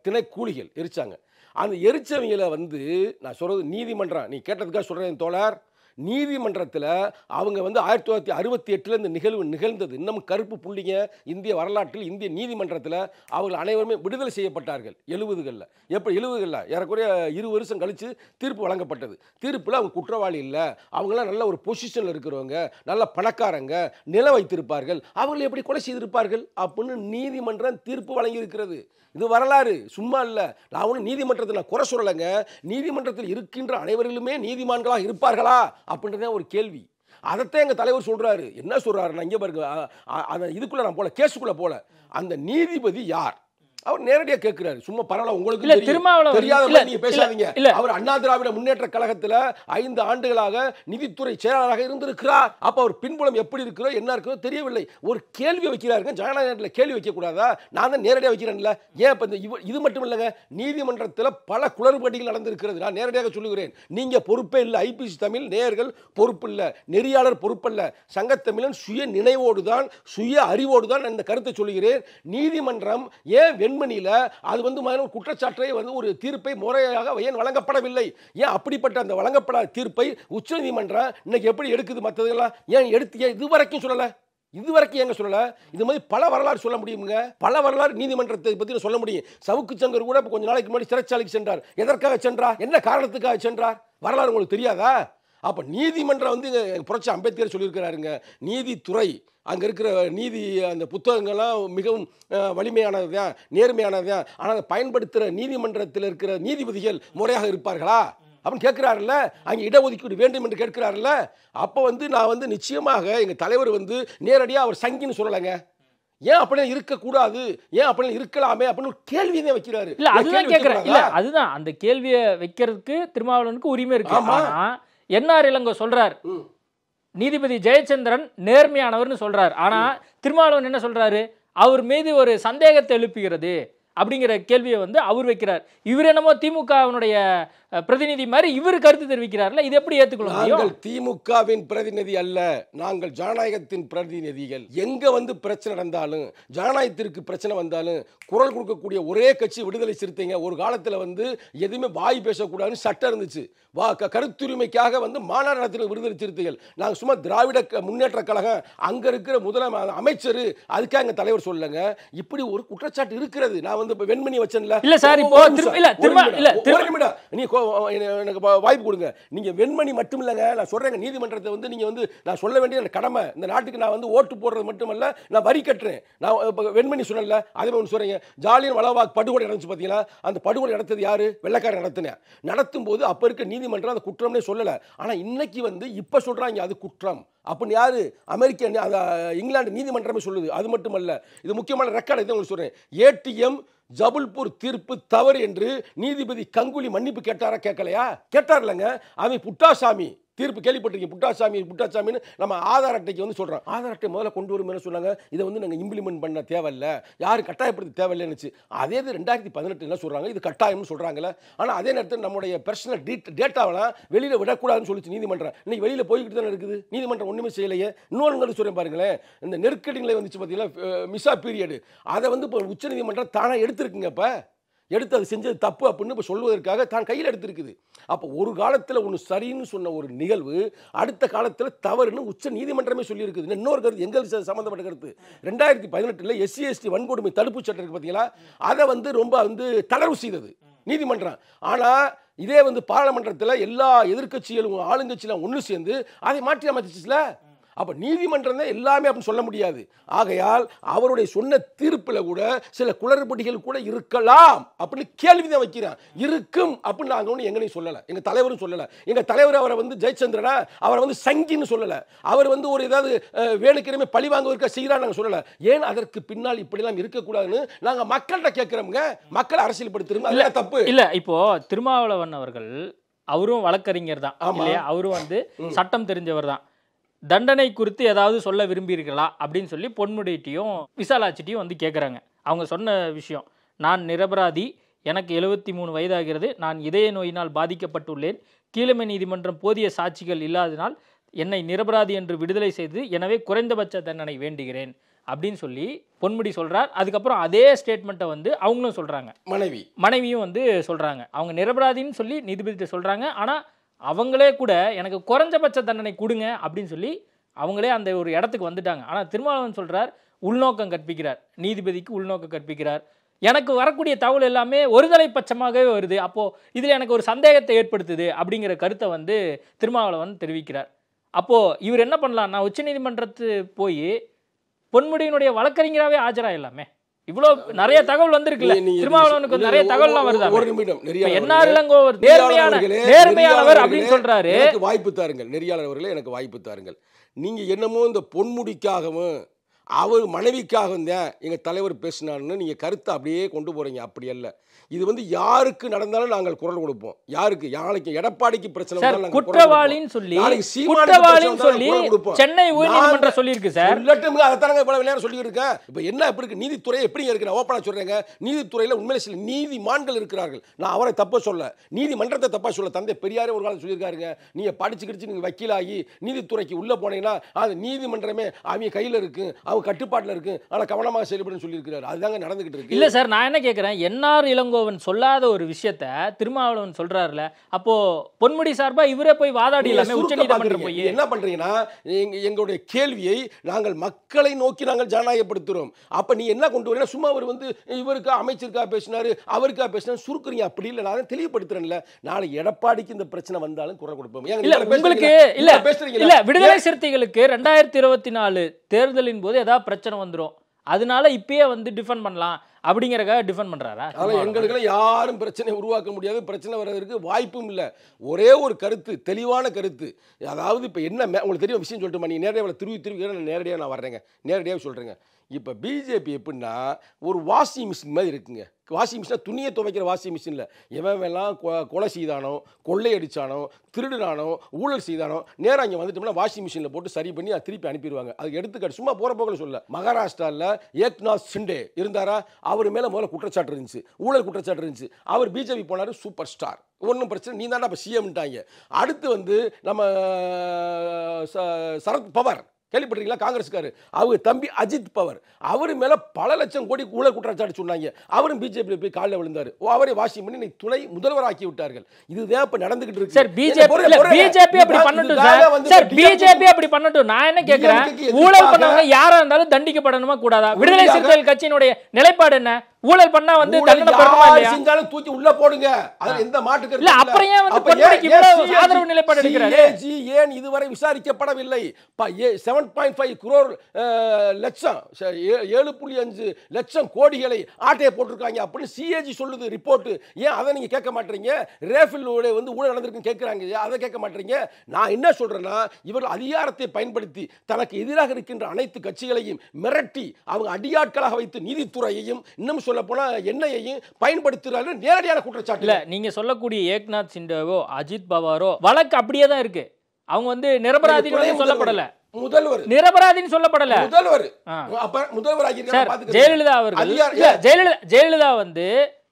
திணைக்கூலிகள் எரித்தாங்க. அந்த எரித்தவங்களை வந்து நான் சொல்கிறது நீதிமன்றம், நீ கேட்டதுக்காக சொல்கிறேன் தோழர், நீதிமன்றத்தில் அவங்க வந்து ஆயிரத்தி தொள்ளாயிரத்தி அறுபத்தி எட்டில் இந்த நிகழ்வு நிகழ்ந்தது. இன்னும் கருப்பு புள்ளிங்க இந்திய வரலாற்றில் இந்திய நீதிமன்றத்தில் அவர்கள் அனைவருமே விடுதலை செய்யப்பட்டார்கள். எழுபதுகளில் எப்படி எழுபதுகளில் ஏறக்குறைய இரு வருஷம் கழித்து தீர்ப்பு வழங்கப்பட்டது. தீர்ப்பில் அவங்க குற்றவாளி இல்லை, அவங்களாம் நல்ல ஒரு பொசிஷனில் இருக்கிறவங்க, நல்ல பணக்காரங்க, நில வைத்திருப்பார்கள், அவங்களை எப்படி கொலை செய்திருப்பார்கள் அப்படின்னு நீதிமன்றம் தீர்ப்பு வழங்கியிருக்கிறது. இது வரலாறு, சும்மா இல்லை. நான் ஒன்றும் நீதிமன்றத்தை நான் குறை சொல்லலைங்க. நீதிமன்றத்தில் இருக்கின்ற அனைவரிலுமே நீதிமான்களாக இருப்பார்களா அப்படின்றதே ஒரு கேள்வி. அதைத்தான் எங்கள் தலைவர் சொல்கிறாரு. என்ன சொல்கிறாருன்னா, இங்கே பாருங்க, அந்த இதுக்குள்ளே நான் போகல, கேஸுக்குள்ளே போகல, அந்த நீதிபதி யார் அவர் நேரடியாக கேட்கிறாரு. சும்மா பரவாயில்ல, உங்களுக்கு திருமாவளவன் தெரியாத நீங்க பேசாதீங்க. அவர் அண்ணா திராவிட முன்னேற்ற கழகத்தில் ஐந்து ஆண்டுகளாக நிதித்துறை செயலாளராக இருந்திருக்கிறார். அப்போ அவர் பின்புலம் எப்படி இருக்கிறோ என்ன இருக்கிறோ தெரியவில்லை. ஒரு கேள்வி வைக்கிறாருங்க. ஜனநாயகத்தில் கேள்வி வைக்கக்கூடாதா? நான் தான் நேரடியாக வைக்கிறேன்ல. ஏன் இப்போ இந்த இது மட்டும் இல்லைங்க, நீதிமன்றத்தில் பல குளறுபடிகள் நடந்திருக்கிறது. நான் நேரடியாக சொல்லுகிறேன், நீங்க பொறுப்பே இல்லை. ஐபிசி தமிழ் நேயர்கள் பொறுப்பு இல்லை, நெறியாளர் பொறுப்பல்ல, சங்கத்தமிழன் சுய நினைவோடு தான், சுய அறிவோடு தான் இந்த கருத்தை சொல்லுகிறேன். நீதிமன்றம் ஏன் மணியில அது வந்து குற்றச்சாட்டை வந்து ஒரு தீர்ப்பை முறையாக ஏன் வழங்கப்படவில்லை? ஏன் அப்படிப்பட்ட அந்த வழங்கப்படாத தீர்ப்பை உச்சநீதிமன்றம் இன்னைக்கு எப்படி எடுக்குது? மற்றதெல்லாம் ஏன் எடுத்து இதுவரைக்கும் சொல்லலை? இதுவரைக்கும் எங்க சொல்லல இந்த மாதிரி பல வரலாறு சொல்ல முடியும்ங்க பல வரலாறு நீதிமன்றத்தை பத்தி சொல்ல முடியும் சவுக்கு சங்கர் கூட கொஞ்ச நாளைக்கு முன்னாடி சிறைச்சாலைக்கு சென்றார் எதற்காக சென்றார் என்ன காரணத்துக்காக சென்றார் வரலாறு உங்களுக்கு தெரியாதா அப்ப நீதிமன்றம் வந்து புரட்சி அம்பேத்கர் சொல்லி இருக்காருங்க நீதித்துறை அங்க இருக்கிற நீதி அந்த புத்தகங்கள்லாம் மிகவும் வலிமையானதுதான் நேர்மையானதுதான் ஆனா அதை பயன்படுத்துற நீதிமன்றத்தில் இருக்கிற நீதிபதிகள் முறையாக இருப்பார்களா அப்படி கேக்குறாருல அங்க இட ஒதுக்கீடு வேண்டும் என்று கேக்குறாருல அப்ப வந்து நான் வந்து நிச்சயமாக எங்க தலைவர் வந்து நேரடியா அவர் சங்கின்னு சொல்லலங்க ஏன் அப்படியே இருக்க கூடாது ஏன் அப்படியே இருக்கலாமே அப்படி ஒரு கேள்வியே வைக்கிறாரு இல்ல அதுதான் கேக்குறேன் இல்ல அதுதான் அந்த கேள்வியை வைக்கிறதுக்கு திருமாவளவனுக்கு உரிமை இருக்கு ஆனா என்ஆர் இளங்கோ சொல்றார் நீதிபதி ஜெயச்சந்திரன் நேர்மையானவர்னு சொல்றார் ஆனா திருமாவளவன் என்ன சொல்றாரு அவர் மீது ஒரு சந்தேகத்தை எழுப்புகிறது அப்படிங்கற கேள்வியை வந்து அவர் வைக்கிறார் இவர் என்னமோ திமுகவனுடைய பிரதிநிதி மாதிரி இவர் கருத்து தெரிவிக்கிறார்ல இது எப்படி ஏத்துக்கொள்ள முடியும் நாங்கள் திமுகவின் பிரதிநிதி அல்ல நாங்கள் ஜனநாயகத்தின் பிரதிநிதிகள் எங்க வந்து பிரச்சனை நடந்தாலும் ஜனநாயகத்திற்கு பிரச்சனை வந்தாலும் குரல் கொடுக்கக்கூடிய ஒரே கட்சி விடுதலை சிறுத்தைங்க ஒரு காலத்துல வந்து எதுமே வாய் பேசக்கூடாதுன்னு சட்டம் இருந்துச்சு வா கருத்துரிமைக்காக வந்து மாநாடு நடத்தின விடுதலை சிறுத்தைகள் நாங்கள் சும்மா திராவிட முன்னேற்ற கழகம் அங்க இருக்கிற முதல அமைச்சர் அதுக்காக எங்க தலைவர் சொல்லுங்க இப்படி ஒரு குற்றச்சாட்டு இருக்கிறது நான் வந்து வெண்மணி வச்சன்ல இல்ல சார் இப்போ இல்ல திரும்ப இல்ல திரும்ப நீ எனக்கு வாய்ப்பு கொடுங்க நீங்க வெண்மணி மட்டும் இல்லங்க நான் சொல்றேன் நீதிமன்றத்தை வந்து நீங்க வந்து நான் சொல்ல வேண்டிய கடமை இந்த நாட்டுக்கு நான் வந்து ஓட்டு போடுறது மட்டும் இல்ல நான் வரி கட்டுறேன் நான் வெண்மணி சொன்னல அதே மாதிரி சொல்றீங்க ஜாலியன் வாலாபாக் படுகொலை நடந்துச்சு பாத்தீங்களா அந்த படுகொலை நடத்தது யாரு வெள்ளக்காரன் நடத்தினேன் நடத்தும் போது அப்ப இருக்க நீதிமன்றம் அது குற்றம்னே சொல்லல ஆனா இன்னைக்கு வந்து இப்ப சொல்றாங்க அது குற்றம் அப்போ யாரு அமெரிக்க இங்கிலாந்து நீதிமன்றமே சொல்லுது அது மட்டுமல்ல இது முக்கியமான ரெக்கார்டு இதை உங்களுக்கு சொல்றேன் ஏடிஎம் ஜபல்பூர் தீர்ப்பு தவறு என்று நீதிபதி கங்குலி மன்னிப்பு கேட்டாரா கேட்கலையா கேட்டார் இல்லைங்க அவன் புட்டாசாமி தீர்ப்பு கேள்விப்பட்டிருக்கீங்க புட்டாசாமி புட்டாசாமின்னு நம்ம ஆதார் அட்டைக்கு வந்து சொல்கிறோம் ஆதார் அட்டை முதல்ல கொண்டு வரும்னு சொன்னாங்க இதை வந்து நாங்கள் இம்ப்ளிமெண்ட் பண்ண தேவையில்லை யாரும் கட்டாயப்படுத்த தேவையில்லைன்னுச்சு அதே இது ரெண்டாயிரத்தி பதினெட்டு என்ன சொல்கிறாங்க இது கட்டாயம்னு சொல்கிறாங்களே ஆனால் அதே நேரத்தில் நம்மளுடைய பர்சனல் டீட் டேட்டாவெல்லாம் வெளியில் விடக்கூடாதுன்னு சொல்லிச்சு நீதிமன்றம் இன்னைக்கு வெளியில் போய்கிட்டு தானே இருக்குது நீதிமன்றம் ஒன்றுமே செய்யலையே இன்னொன்று சொல்கிறேன் பாருங்களேன் இந்த நெருக்கடி நிலை வந்துச்சு பார்த்தீங்கன்னா மிஸ்ஸா பீரியடு அதை வந்து இப்போ உச்சநீதிமன்றம் தானாக எடுத்துருக்குங்க இப்போ எடுத்து அது செஞ்சது தப்பு அப்படின்னு இப்போ சொல்வதற்காக தான் கையில் எடுத்திருக்குது அப்போ ஒரு காலத்தில் ஒன்று சரின்னு சொன்ன ஒரு நிகழ்வு அடுத்த காலத்தில் தவறுன்னு உச்ச நீதிமன்றமே சொல்லியிருக்குது இன்னொரு கருத்து எங்களுக்கு சம்மந்தப்பட்ட கருத்து ரெண்டாயிரத்தி பதினெட்டில் எஸ்சி எஸ்டி வன்கொடுமை தடுப்பு சட்டம் இருக்குது பார்த்தீங்களா அதை வந்து ரொம்ப வந்து தளர்வு செய்தது நீதிமன்றம் ஆனால் இதே வந்து பாராளுமன்றத்தில் எல்லா எதிர்க்கட்சிகளும் ஆளுங்கட்சியெல்லாம் ஒன்று சேர்ந்து அதை மாற்றி அமைச்சிச்சுல அப்போ நீதிமன்றம் தான் எல்லாமே அப்படின்னு சொல்ல முடியாது ஆகையால் அவருடைய சொன்ன தீர்ப்பில் கூட சில குளறுபடிகள் கூட இருக்கலாம் அப்படின்னு கேள்வி தான் வைக்கிறேன் இருக்கும் அப்படின்னு நாங்கள் ஒன்று எங்களையும் சொல்லலை எங்கள் தலைவரும் சொல்லலை எங்கள் தலைவர் அவரை வந்து ஜெயச்சந்திரனா அவரை வந்து சங்கின்னு சொல்லலை அவர் வந்து ஒரு ஏதாவது வேணுக்கிழமை பழி வாங்குவதற்காக செய்கிறான்னு நாங்கள் சொல்லலை ஏன் அதற்கு பின்னால் இப்படிலாம் இருக்கக்கூடாதுன்னு நாங்கள் மக்கள்கிட்ட கேட்குறோம்ங்க மக்களை அரசியல்படுத்துறோம் இல்லை தப்பு இல்லை இப்போது திருமாவளவன் அவர்கள் அவரும் வழக்கறிஞர் தான் இல்லையா அவரும் வந்து சட்டம் தெரிஞ்சவர் தான் தண்டனை குறித்து ஏதாவது சொல்ல விரும்பியிருக்கலாம் அப்படின்னு சொல்லி பொன்முடியிட்டையும் விசாலாட்சிட்டையும் வந்து கேட்குறாங்க அவங்க சொன்ன விஷயம் நான் நிரபராதி எனக்கு எழுபத்தி மூணு வயதாகிறது நான் இதய நோயினால் பாதிக்கப்பட்டுள்ளேன் கீழமை நீதிமன்றம் போதிய சாட்சிகள் இல்லாதனால் என்னை நிரபராதி என்று விடுதலை செய்து எனவே குறைந்தபட்ச தண்டனை வேண்டுகிறேன் அப்படின்னு சொல்லி பொன்முடி சொல்கிறார் அதுக்கப்புறம் அதே ஸ்டேட்மெண்ட்டை வந்து அவங்களும் சொல்கிறாங்க மனைவி மனைவியும் வந்து சொல்கிறாங்க அவங்க நிரபராதின்னு சொல்லி நீதிபதிகிட்ட சொல்கிறாங்க ஆனால் அவங்களே கூட எனக்கு குறைஞ்சபட்ச தண்டனை கொடுங்க அப்படின்னு சொல்லி அவங்களே அந்த ஒரு இடத்துக்கு வந்துட்டாங்க ஆனால் திருமாவளவன் சொல்கிறார் உள்நோக்கம் கற்பிக்கிறார் நீதிபதிக்கு உள்நோக்கம் கற்பிக்கிறார் எனக்கு வரக்கூடிய தகவல் எல்லாமே ஒருதலை பட்சமாகவே வருது அப்போது இதில் எனக்கு ஒரு சந்தேகத்தை ஏற்படுத்துது அப்படிங்கிற கருத்தை வந்து திருமாவளவன் தெரிவிக்கிறார் அப்போது இவர் என்ன பண்ணலாம் நான் உச்சநீதிமன்றத்து போய் பொன்முடியினுடைய வழக்கறிஞராகவே ஆஜராக எல்லாமே இவ்வளோ நிறைய தகவல் வந்திருக்குல்ல திருமாவளவனுக்கு நிறைய தகவல்லாம் வருது ஒரு நிமிடம் என்ஆர் இளங்கோ நேர்மையான நேர்மையானவர் அப்படின்னு சொல்றாரு வாய்ப்பு தாருங்கள் நெறியாளர் அவர்களே எனக்கு வாய்ப்பு தாருங்கள் நீங்க என்னமோ இந்த பொன்முடிக்காகவும் அவர் மனைவிக்காகவும் தான் எங்கள் தலைவர் பேசினார்னு நீங்கள் கருத்தை அப்படியே கொண்டு போகிறீங்க அப்படி அல்ல இது வந்து யாருக்கு நடந்தாலும் நாங்கள் குரல் கொடுப்போம் யாருக்கு யாருக்கு எடப்பாடிக்கு பிரச்சனை குற்றவாளின்னு சொல்லி குற்றவாளின்னு சொல்லி சென்னை உயர்நீதிமன்றம் சொல்லியிருக்கு சார் இல்லட்டும் அதை தானங்க இவ்வளோ விளையாட சொல்லிட்டு இருக்கேன் இப்போ என்ன எப்படி இருக்குது நீதித்துறை எப்படி இருக்குது நான் ஓப்பனாக சொல்கிறேங்க நீதித்துறையில் உண்மையிலே சில நீதிமான்கள் இருக்கிறார்கள் நான் அவரை தப்பாக சொல்ல நீதிமன்றத்தை தப்பாக சொல்ல தந்தை பெரியாரே ஒரு காலம் சொல்லியிருக்காருங்க நீங்கள் படிச்சு கிடிச்சு நீங்கள் வக்கீலாகி நீதித்துறைக்கு உள்ளே போனீங்கன்னா அது நீதிமன்றமே அவங்க கையில் இருக்குது அளவு கட்டுப்பாட்டில் இருக்கு. ஆனால் கவனமாக செயல்படுன்னு சொல்லியிருக்கிறார். அதுதாங்க நடந்துகிட்டு இருக்கு. இல்லை சார், நான் என்ன கேட்குறேன், என்ஆர் இளங்கோவன் சொல்லாத ஒரு விஷயத்த திருமாவளவன் சொல்றாருல, அப்போ பொன்முடி சார்பா இவரே போய் வாதாடி உச்சநீதிமன்றம் போய் என்ன பண்றீங்கன்னா, எங்களுடைய கேள்வியை நாங்கள் மக்களை நோக்கி நாங்கள் ஜனநாயகப்படுத்துறோம். அப்ப நீ என்ன கொண்டு வரீங்கன்னா, சும்மா அவர் வந்து இவருக்கா அமைச்சருக்கா பேசினாரு, அவருக்கா பேசினாரு சுருக்குறீங்க. அப்படி இல்லை, நான் தெளிவுபடுத்துறேன்ல, நாளை எடப்பாடிக்கு இந்த பிரச்சனை வந்தாலும் குரல் கொடுப்போம். உங்களுக்கு இல்ல பேசுறீங்க இல்ல, விடுதலை சிறுத்தைகளுக்கு ரெண்டாயிரத்தி இருபத்தி நாலு தேர்தலின் போது ஏதாவது பிரச்சனை வந்துடும், அதனால இப்பயே வந்து டிஃபெண்ட் பண்ணலாம் அப்படிங்கிறக்காக டிஃபெண்ட் பண்ணுறாரா? அதனால் எங்களுக்கெல்லாம் யாரும் பிரச்சனை உருவாக்க முடியாது, பிரச்சனை வர்றதுக்கு வாய்ப்பும் இல்லை. ஒரே ஒரு கருத்து, தெளிவான கருத்து. அதாவது இப்போ என்ன உங்களுக்கு தெரியும் விஷயம் சொல்லிட்டுமா, நீங்கள் நேரடியாக திருவி திருவி நான் நேரடியாக நான் வர்றேங்க, நேரடியாக சொல்கிறேங்க. இப்போ பிஜேபி எப்படின்னா ஒரு வாஷிங் மிஷின் மாதிரி இருக்குங்க. வாஷிங் மிஷினா துணியை துவைக்கிற வாஷிங் மிஷினில் எவன்லாம் கொ கொலை செய்தானோ, கொள்ளையடித்தானோ, திருடுனானோ, ஊழல் செய்தானோ, நேராக இங்கே வந்துட்டோம்னா வாஷிங் மிஷினில் போட்டு சரி பண்ணி அதை திருப்பி அனுப்பிடுவாங்க. அதுக்கு எடுத்துக்காட்டு சும்மா போகிற போக்கில் சொல்ல, மகாராஷ்டிராவில் ஏக்நாத் ஷிண்டே இருந்தாரா, அவர் மேலே முதல்ல குற்றச்சாட்டு இருந்துச்சு, ஊழல் குற்றச்சாட்டு இருந்துச்சு. அவர் பிஜேபி போனார், சூப்பர் ஸ்டார், ஒன்றும் பிரச்சனை, நீ தாண்டா இப்போ சிஎம்ட்டாங்க. அடுத்து வந்து நம்ம சரத் பவார் கேள்விப்பட்டிருக்கீங்களா, காங்கிரஸ்காரு, அவங்க தம்பி அஜித் பவர், அவர் மேலே பல லட்சம் கோடி ஊழல் குற்றச்சாட்டு சொன்னாங்க, அவரும் பிஜேபியில் போய் காலில் விழுந்தார், அவரை வாஷிங் பண்ணி துணை முதல்வர் ஆக்கி விட்டார்கள். இதுதான் இப்போ நடந்துகிட்டு இருக்கு சார். பிஜேபி அப்படி பண்ணட்டும் சார், பிஜேபி அப்படி பண்ணட்டும். நான் என்ன கேட்கிறேன், ஊழல் பண்ணவங்க யாராக இருந்தாலும் தண்டிக்கப்படணுமா கூடாதா? விடுதலை சிறுத்தைகள் கட்சியினுடைய நிலைப்பாடு என்ன? ஊழல் பண்ணா வந்து தண்டனை பெறணுமா இல்லையா? செஞ்சாலும் தூக்கி உள்ள போடுங்க, அதுல எந்த மாற்று கருத்து இல்ல. அப்புறம் ஏன் வந்து பொன்முடிக்கு இவ்வளவு ஆதரவு நிலைப்பாடு எடுக்கிறாரு? ஏஜி ஏன் இதுவரை விசாரிக்கப்படவில்லை? ஏழு புள்ளி ஐந்து கோடி லட்சம் ஏழு புள்ளி ஐந்து லட்சம் கோடிகளை ஆட்டையை போட்டிருக்காங்க அப்படின்னு சிஏஜி சொல்லுது ரிப்போர்ட். ஏன் அதை நீங்க கேட்க மாட்டீங்க? ரேஃபில் வந்து ஊழல் நடந்திருக்குன்னு கேட்கிறாங்க, அதை கேட்க மாட்டீங்க. நான் என்ன சொல்றேன்னா, இவர்கள் அதிகாரத்தை பயன்படுத்தி தனக்கு எதிராக இருக்கின்ற அனைத்து கட்சிகளையும் மிரட்டி அவங்க அடியாட்களாக வைத்து நீதித்துறையையும் இன்னும் எண்ணெயையும் பயன்படுத்துறாரு. நேரடியான குற்றச்சாட்டு இல்ல, நீங்க சொல்லக்கூடிய ஏக்நாத் சிண்டேவோ அஜித் பவாரோ வழக்கு அப்படியே தான் இருக்கு. அவங்க வந்து நிரபராதிகள் சொல்லப்படல, முதல்வர் நிரபராதின்னு சொல்லப்படல, முதல்வர் முதல்வர் ஆகியிருக்காங்க. ஜெயலலிதா அவர்கள், ஜெயலலிதா வந்து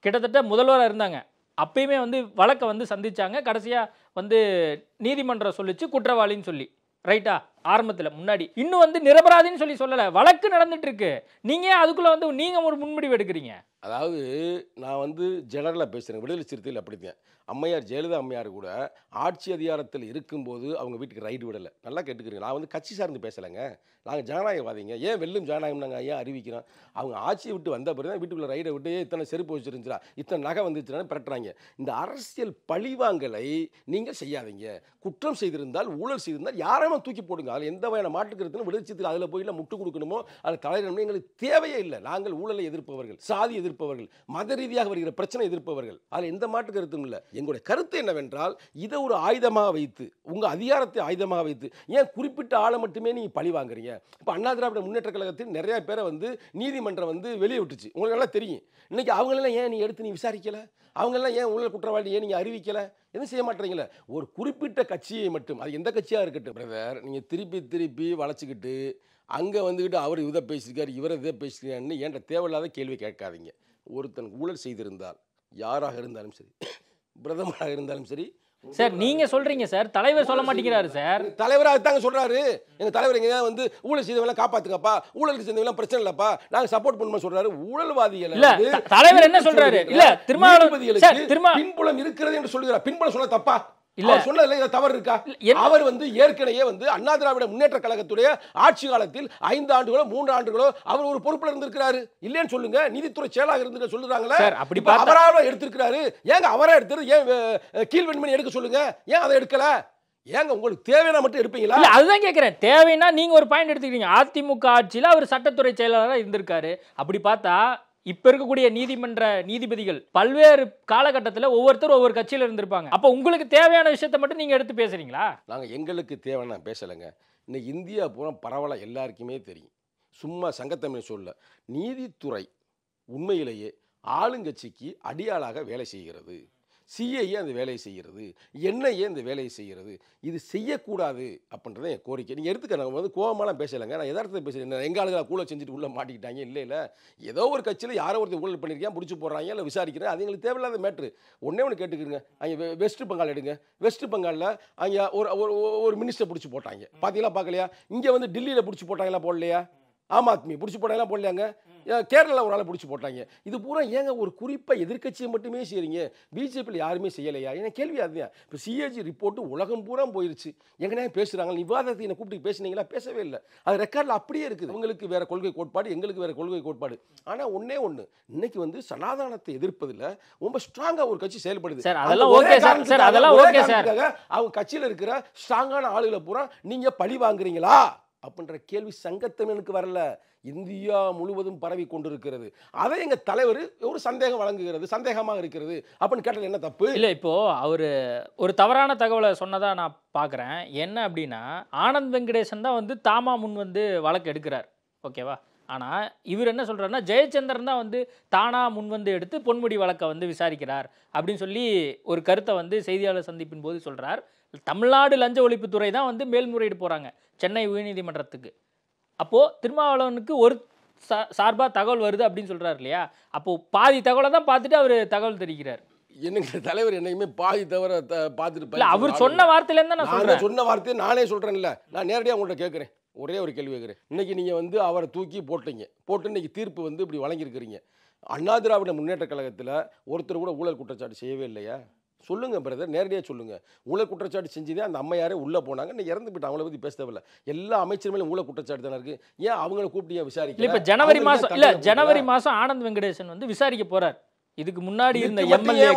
கிட்டத்தட்ட முதல்வராக இருந்தாங்க, அப்பயுமே வந்து வழக்கை வந்து சந்திச்சாங்க, கடைசியா வந்து நீதிமன்றம் சொல்லிச்சு குற்றவாளின்னு சொல்லி, ரைட்டா? ஆரம்பத்துல முன்னாடி இன்னும் வந்து நிரபராதின்னு சொல்லி சொல்லல, வழக்கு நடந்துட்டு இருக்கு. நீங்க அதுக்குள்ள வந்து நீங்க ஒரு முன்முடிவு எடுக்கிறீங்க. அதாவது நான் வந்து ஜெனரலாக பேசுகிறேன், விடுதலை சிறுத்தைகள் அப்படித்தான். அம்மையார் ஜெயலலிதா அம்மையார் கூட ஆட்சி அதிகாரத்தில் இருக்கும்போது அவங்க வீட்டுக்கு ரைடு விடலை, நல்லா கேட்டுக்கிறீங்க. நான் வந்து கட்சி சார்ந்து பேசலைங்க, நாங்கள் ஜனநாயகவாதிங்க. ஏன் வெல்லும் ஜனநாயகம் நாங்கள் ஐயா அறிவிக்கிறோம். அவங்க ஆட்சியை விட்டு வந்த பிறகு தான் வீட்டுக்குள்ளே ரைடை விட்டு இத்தனை செருப்பு வச்சுருந்துச்சா, இத்தனை நகை வந்துச்சுனான்னு பிறட்டுறாங்க. இந்த அரசியல் பழிவாங்கலை நீங்கள் செய்யாதீங்க. குற்றம் செய்திருந்தால், ஊழல் செய்திருந்தால் யாராம தூக்கி போடுங்க, அதில் எந்த வகையான மாற்றுக்கிறதுன்னு விடுதலை அதில் போய் இல்லை முட்டு கொடுக்கணுமோ, அதில் தலையிடணும்னு எங்களுக்கு தேவையே இல்லை. நாங்கள் ஊழலை எதிர்ப்பவர்கள், சாதி எதிர்ப்பு ர்கள், மத ரீதியாக வருகிற பிரச்சனை எதிர்ப்பவர்கள், அதில் எந்த மாற்று கருத்தும் இல்லை. எங்களுடைய கருத்து என்னவென்றால், இதை ஒரு ஆயுதமாக வைத்து, உங்கள் அதிகாரத்தை ஆயுதமாக வைத்து ஏன் குறிப்பிட்ட ஆளை மட்டுமே நீங்கள் பழி வாங்குறீங்க? இப்போ அண்ணா திராவிட முன்னேற்ற கழகத்தில் நிறையா பேரை வந்து நீதிமன்றம் வந்து வெளியே விட்டுச்சு, உங்களுக்கு நல்லா தெரியும். இன்னைக்கு அவங்களெல்லாம் ஏன் நீ எடுத்து நீ விசாரிக்கலை? அவங்களெல்லாம் ஏன் ஊழல் குற்றவாளி ஏன் நீங்கள் அறிவிக்கலை? எதுவும் செய்ய மாட்டீங்களே. ஒரு குறிப்பிட்ட கட்சியை மட்டும், அது எந்த கட்சியாக இருக்கட்டும் பிரதர், நீங்கள் திருப்பி திருப்பி வளைச்சிக்கிட்டு அங்கே வந்துக்கிட்டு அவர் இதை பேசியிருக்காரு, இவரை இதை பேசியிருக்காருன்னு ஏன்ட்ட தேவையில்லாத கேள்வி கேட்காதீங்க. ஒருத்தன் ஊழல் செய்திருந்தால், யாராக இருந்தாலும் சரி, பிரதமராக இருந்தாலும் சரி சார், நீங்க சொல்றீங்க சார், தலைவர் சொல்ல மாட்டேங்கிறாரு சார். தலைவராக தாங்க சொல்றாரு, எங்க தலைவர் எங்க வந்து ஊழல் செய்தவங்க காப்பாத்துக்கப்பா, ஊழலுக்கு செஞ்சவங்க பிரச்சனை இல்லப்பா, நாங்க சப்போர்ட் பண்ணுவோம் சொல்றாரு. ஊழல்வாதிகள் இல்ல, தலைவர் என்ன சொல்றாரு? இல்ல, திருமாவளவன் பின்புலம் இருக்கிறது என்று சொல்லுகிறார். பின்புலம் சொல்ல தப்பா சொன்னதுல தவறு இருக்கா? அவர் வந்து ஏற்கனவே வந்து அண்ணா திராவிட முன்னேற்ற கழகத்துடைய ஆட்சி காலத்தில் ஐந்து ஆண்டுகளோ மூன்று ஆண்டுகளோ அவர் ஒரு பொறுப்புல இருந்திருக்கிறாரு, இல்லன்னு சொல்லுங்க. நீதித்துறை செயலாக இருந்து சொல்லுறாங்களே, அவராக எடுத்திருக்கிறாரு. ஏங்க அவரா எடுத்து ஏன் கீழ்வெண்மணி எடுக்க சொல்லுங்க, ஏன் அதை எடுக்கல? ஏங்க உங்களுக்கு தேவையான மட்டும் எடுப்பீங்களா? இல்லை, அதுதான் கேட்குறேன். தேவைன்னா நீங்க ஒரு பாயிண்ட் எடுத்துக்கிறீங்க, அதிமுக ஆட்சியில் அவர் சட்டத்துறை செயலாளராக இருந்திருக்காரு. அப்படி பார்த்தா இப்ப இருக்கக்கூடிய நீதிமன்ற நீதிபதிகள் பல்வேறு காலகட்டத்தில் ஒவ்வொருத்தரும் ஒவ்வொரு கட்சியில இருந்திருப்பாங்க. அப்ப உங்களுக்கு தேவையான விஷயத்தை மட்டும் நீங்க எடுத்து பேசுறீங்களா? நாங்க எங்களுக்கு தேவையான பேசலைங்க. இன்னைக்கு இந்தியா பூரா பரவாயில்ல, எல்லாருக்குமே தெரியும். சும்மா சங்கத்தமிழ் சொல்ல, நீதித்துறை உண்மையிலேயே ஆளுங்கட்சிக்கு அடியாளாக வேலை செய்கிறது. சிஐஏ அந்த வேலையை செய்கிறது, என்ஐஏ அந்த வேலையை செய்கிறது. இது செய்யக்கூடாது அப்படின்றத என் கோரிக்கை. நீங்கள் எடுத்துக்க, நான் வந்து கோபமாலாம் பேசலைங்க, நான் எதார்த்தத்தை பேசுகிறேன். எங்கள் ஆளுகளாக கூட செஞ்சுட்டு உள்ளே மாட்டிக்கிட்டாங்க, இல்லை இல்லை ஏதோ ஒரு கட்சியில் யாரோ ஒருத்தர் ஊழல் பண்ணியிருக்கேன், பிடிச்சி போடுறாங்க, இல்லை விசாரிக்கிறேன், அது எங்களுக்கு தேவையில்லாத மேட்ரு. ஒன்றே ஒன்று கேட்டுக்கிறேங்க, அங்கே வெஸ்ட் பெங்கால் எடுங்க, வெஸ்ட் பெங்காலில் அங்கே ஒரு ஒரு மினிஸ்டர் பிடிச்சி போட்டாங்க, பார்த்தீங்களா பார்க்கலையா? இங்கே வந்து டெல்லியில் பிடிச்சி போட்டாங்களா, போடலையா? ஆம் ஆத்மி புடிச்சு போடலாம் போடலாங்க கேரளால ஒரு ஆளை புடிச்சு போட்டாங்க இது பூரா ஏங்க ஒரு குறிப்பை எதிர்க்கட்சியை மட்டுமே செய்றீங்க பிஜேபி யாருமே செய்யலையா என்ன கேள்வி அதுதான் இப்ப சிஏஜி ரிப்போர்ட் உலகம் பூரா போயிருச்சு எங்கனே பேசுறாங்க விவாதத்தை என்ன கூப்பிட்டு பேசினீங்களா பேசவே இல்ல அது ரெக்கார்ட்ல அப்படியே இருக்குது உங்களுக்கு வேற கொள்கை கோட்பாடு எங்களுக்கு வேற கொள்கை கோட்பாடு ஆனா ஒண்ணே ஒண்ணு இன்னைக்கு வந்து சனாதனத்தை எதிர்ப்பதில ரொம்ப ஸ்ட்ராங்கா ஒரு கட்சி செயல்படுது சார் அதெல்லாம் ஓகே சார் சார் அதெல்லாம் ஓகே சார் அவங்க கட்சியில இருக்கிற ஸ்ட்ராங்கான ஆளுகளை பூரா நீங்க பழி வாங்குறீங்களா அப்படின்ற கேள்வி சங்கத்தமிழனுக்கு வரல இந்தியா முழுவதும் பரவி கொண்டிருக்கிறது அதை எங்க தலைவர் ஒரு சந்தேகம் வழங்குகிறது சந்தேகமாக இருக்கிறது அப்படின்னு கேட்டது என்ன தப்பு இல்லை இப்போ அவரு ஒரு தவறான தகவலை சொன்னதா நான் பார்க்குறேன் என்ன அப்படின்னா ஆனந்த் வெங்கடேசன் தான் வந்து தாமா முன் வந்து வழக்கு எடுக்கிறார் ஓகேவா ஆனால் இவர் என்ன சொல்கிறாருன்னா ஜெயச்சந்திரன் தான் வந்து தானாக முன் வந்து எடுத்து பொன்முடி வழக்கை வந்து விசாரிக்கிறார் அப்படின்னு சொல்லி ஒரு கருத்தை வந்து செய்தியாளர் சந்திப்பின் போது சொல்கிறார் தமிழ்நாடு லஞ்ச ஒழிப்புத்துறை தான் வந்து மேல்முறையீடு போகிறாங்க சென்னை உயர்நீதிமன்றத்துக்கு அப்போது திருமாவளவனுக்கு ஒரு சா சார்பாக தகவல் வருது அப்படின்னு சொல்கிறார் இல்லையா அப்போது பாதி தகவலை தான் பார்த்துட்டு அவர் தகவல் தெரிவிக்கிறார் என்னங்க தலைவர் என்னைக்குமே பாதி தவிர பார்த்துட்டு அவர் சொன்ன வார்த்தையிலேருந்து நான் சொல்கிறேன் சொன்ன வார்த்தையை நானே சொல்கிறேன் இல்லை நான் நேரடியாக உங்கள்கிட்ட கேட்குறேன் ஒரே ஒரு கேள்வி கேட்குறேன் இன்றைக்கி நீங்கள் வந்து அவரை தூக்கி போட்டீங்க போட்டு இன்றைக்கி தீர்ப்பு வந்து இப்படி வழங்கியிருக்கிறீங்க அண்ணா திராவிட முன்னேற்ற கழகத்தில் ஒருத்தர் கூட ஊழல் குற்றச்சாட்டு செய்யவே இல்லையா சொல்லுங்கள் பிரதர் நேரடியாக சொல்லுங்கள் ஊழல் குற்றச்சாட்டு செஞ்சுதே அந்த அம்மையாரே உள்ளே போனாங்க இன்னும் இறந்து போயிட்டு அவங்கள பற்றி பேச தேவையில்ல எல்லா அமைச்சர் மேலும் ஊழல் குற்றச்சாட்டு தானே இருக்குது ஏன் அவங்கள கூப்பிட்டு ஏன் விசாரிக்க இப்போ ஜனவரி மாதம் இல்லை ஜனவரி மாதம் ஆனந்த் வெங்கடேசன் வந்து விசாரிக்க போகிறார் இதுக்கு முன்னாடி இருந்த எம்எல்ஏ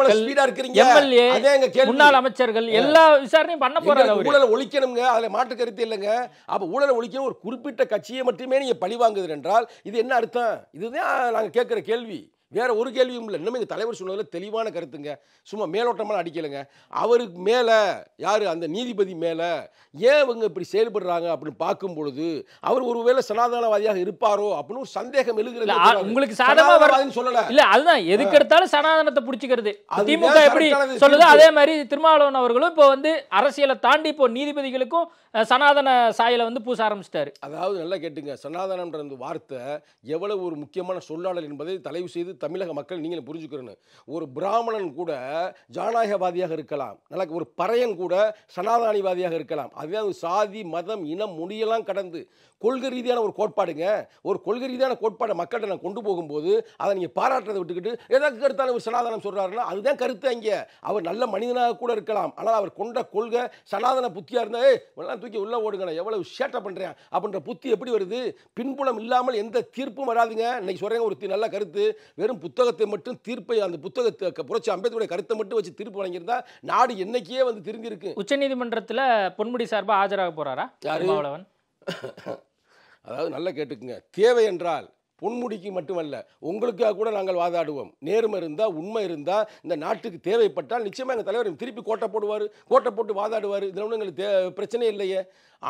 முன்னாள் அமைச்சர்கள் எல்லா விசாரணையும் பண்ண போறாங்க ஊழலை ஒழிக்கணுங்க அதுல மாற்று கருத்து இல்லைங்க அப்ப ஊழலை ஒழிக்கணும் ஒரு குறிப்பிட்ட கட்சியை மட்டுமே நீங்க பழி வாங்குது என்றால் இது என்ன அர்த்தம் இதுதான் நாங்க கேட்கிற கேள்வி வேற ஒரு கேள்வியும் இல்லை இன்னும் எங்கள் தலைவர் சொன்னதுல தெளிவான கருத்துங்க சும்மா மேலோட்டமான அடிக்கலைங்க அவருக்கு மேலே யார் அந்த நீதிபதி மேலே ஏன் இவங்க இப்படி செயல்படுறாங்க அப்படின்னு பார்க்கும் பொழுது அவர் ஒருவேளை சனாதனவாதியாக இருப்பாரோ அப்படின்னு ஒரு சந்தேகம் எழுகிறது உங்களுக்கு சனாதனவாதின்னு சொல்லல இல்லை அதுதான் எதுக்கெடுத்தாலும் சனாதனத்தை பிடிச்சிக்கிறது திமுக எப்படி சொல்லுது அதே மாதிரி திருமாவளவன் அவர்களும் இப்போ வந்து அரசியலை தாண்டி இப்போ நீதிபதிகளுக்கும் சனாதன சாயலை வந்து பூச ஆரம்பிச்சிட்டாரு அதாவது நல்லா கேட்டுங்க சனாதனம்ன்ற அந்த வார்த்தை எவ்வளவு ஒரு முக்கியமான சொல்லாடல் என்பதை தலைவு செய்து தமிழக மக்கள் நீங்கள் புரிஞ்சுக்கிறணும் ஒரு பிராமணன் கூட ஜனநாயகவாதியாக இருக்கலாம் நல்லா ஒரு பறையன் கூட சனாதனவாதியாக இருக்கலாம் அதுவே சாதி மதம் இனம் மொழியெல்லாம் கடந்து கொள்கை ரீதியான ஒரு கோட்பாடுங்க ஒரு கொள்கை ரீதியான கோட்பாடை மக்கள்கிட்ட நான் கொண்டு போகும்போது அதை நீங்கள் பாராட்டுறதை விட்டுக்கிட்டு எதாவது கருத்தான ஒரு சனாதனம் சொல்கிறாருன்னா அதுதான் கருத்து அங்கே அவர் நல்ல மனிதனாக கூட இருக்கலாம் ஆனால் அவர் கொண்ட கொள்கை சனாதன புத்தியாக இருந்தால் எல்லாம் தூக்கி உள்ளே ஓடுங்க எவ்வளவு சேட்டை பண்ணுறேன் அப்படின்ற புத்தி எப்படி வருது பின்புலம் இல்லாமல் எந்த தீர்ப்பும் வராதுங்க இன்னைக்கு சொல்கிறேங்க ஒரு நல்ல கருத்து வெறும் புத்தகத்தை மட்டும் தீர்ப்பை அந்த புத்தகத்தை புரட்சி அம்பேத்கருடைய கருத்தை மட்டும் வச்சு தீர்ப்பு வழங்கியிருந்தா நாடு என்னைக்கே வந்து திரும்பி இருக்கு உச்சநீதிமன்றத்தில் பொன்முடி சார்பாக ஆஜராக போறாரா திருமாவளவன் அதாவது நல்லா கேட்டுக்குங்க தேவை என்றால் பொன்முடிக்கு மட்டுமல்ல உங்களுக்காக கூட நாங்கள் வாதாடுவோம் நேர்மை இருந்தால் உண்மை இருந்தால் இந்த நாட்டுக்கு தேவைப்பட்டால் நிச்சயமாக எங்கள் தலைவர் திருப்பி கோட்டை போடுவார் கோட்டை போட்டு வாதாடுவார் இதனால எங்களுக்கு தே பிரச்சனையே இல்லையே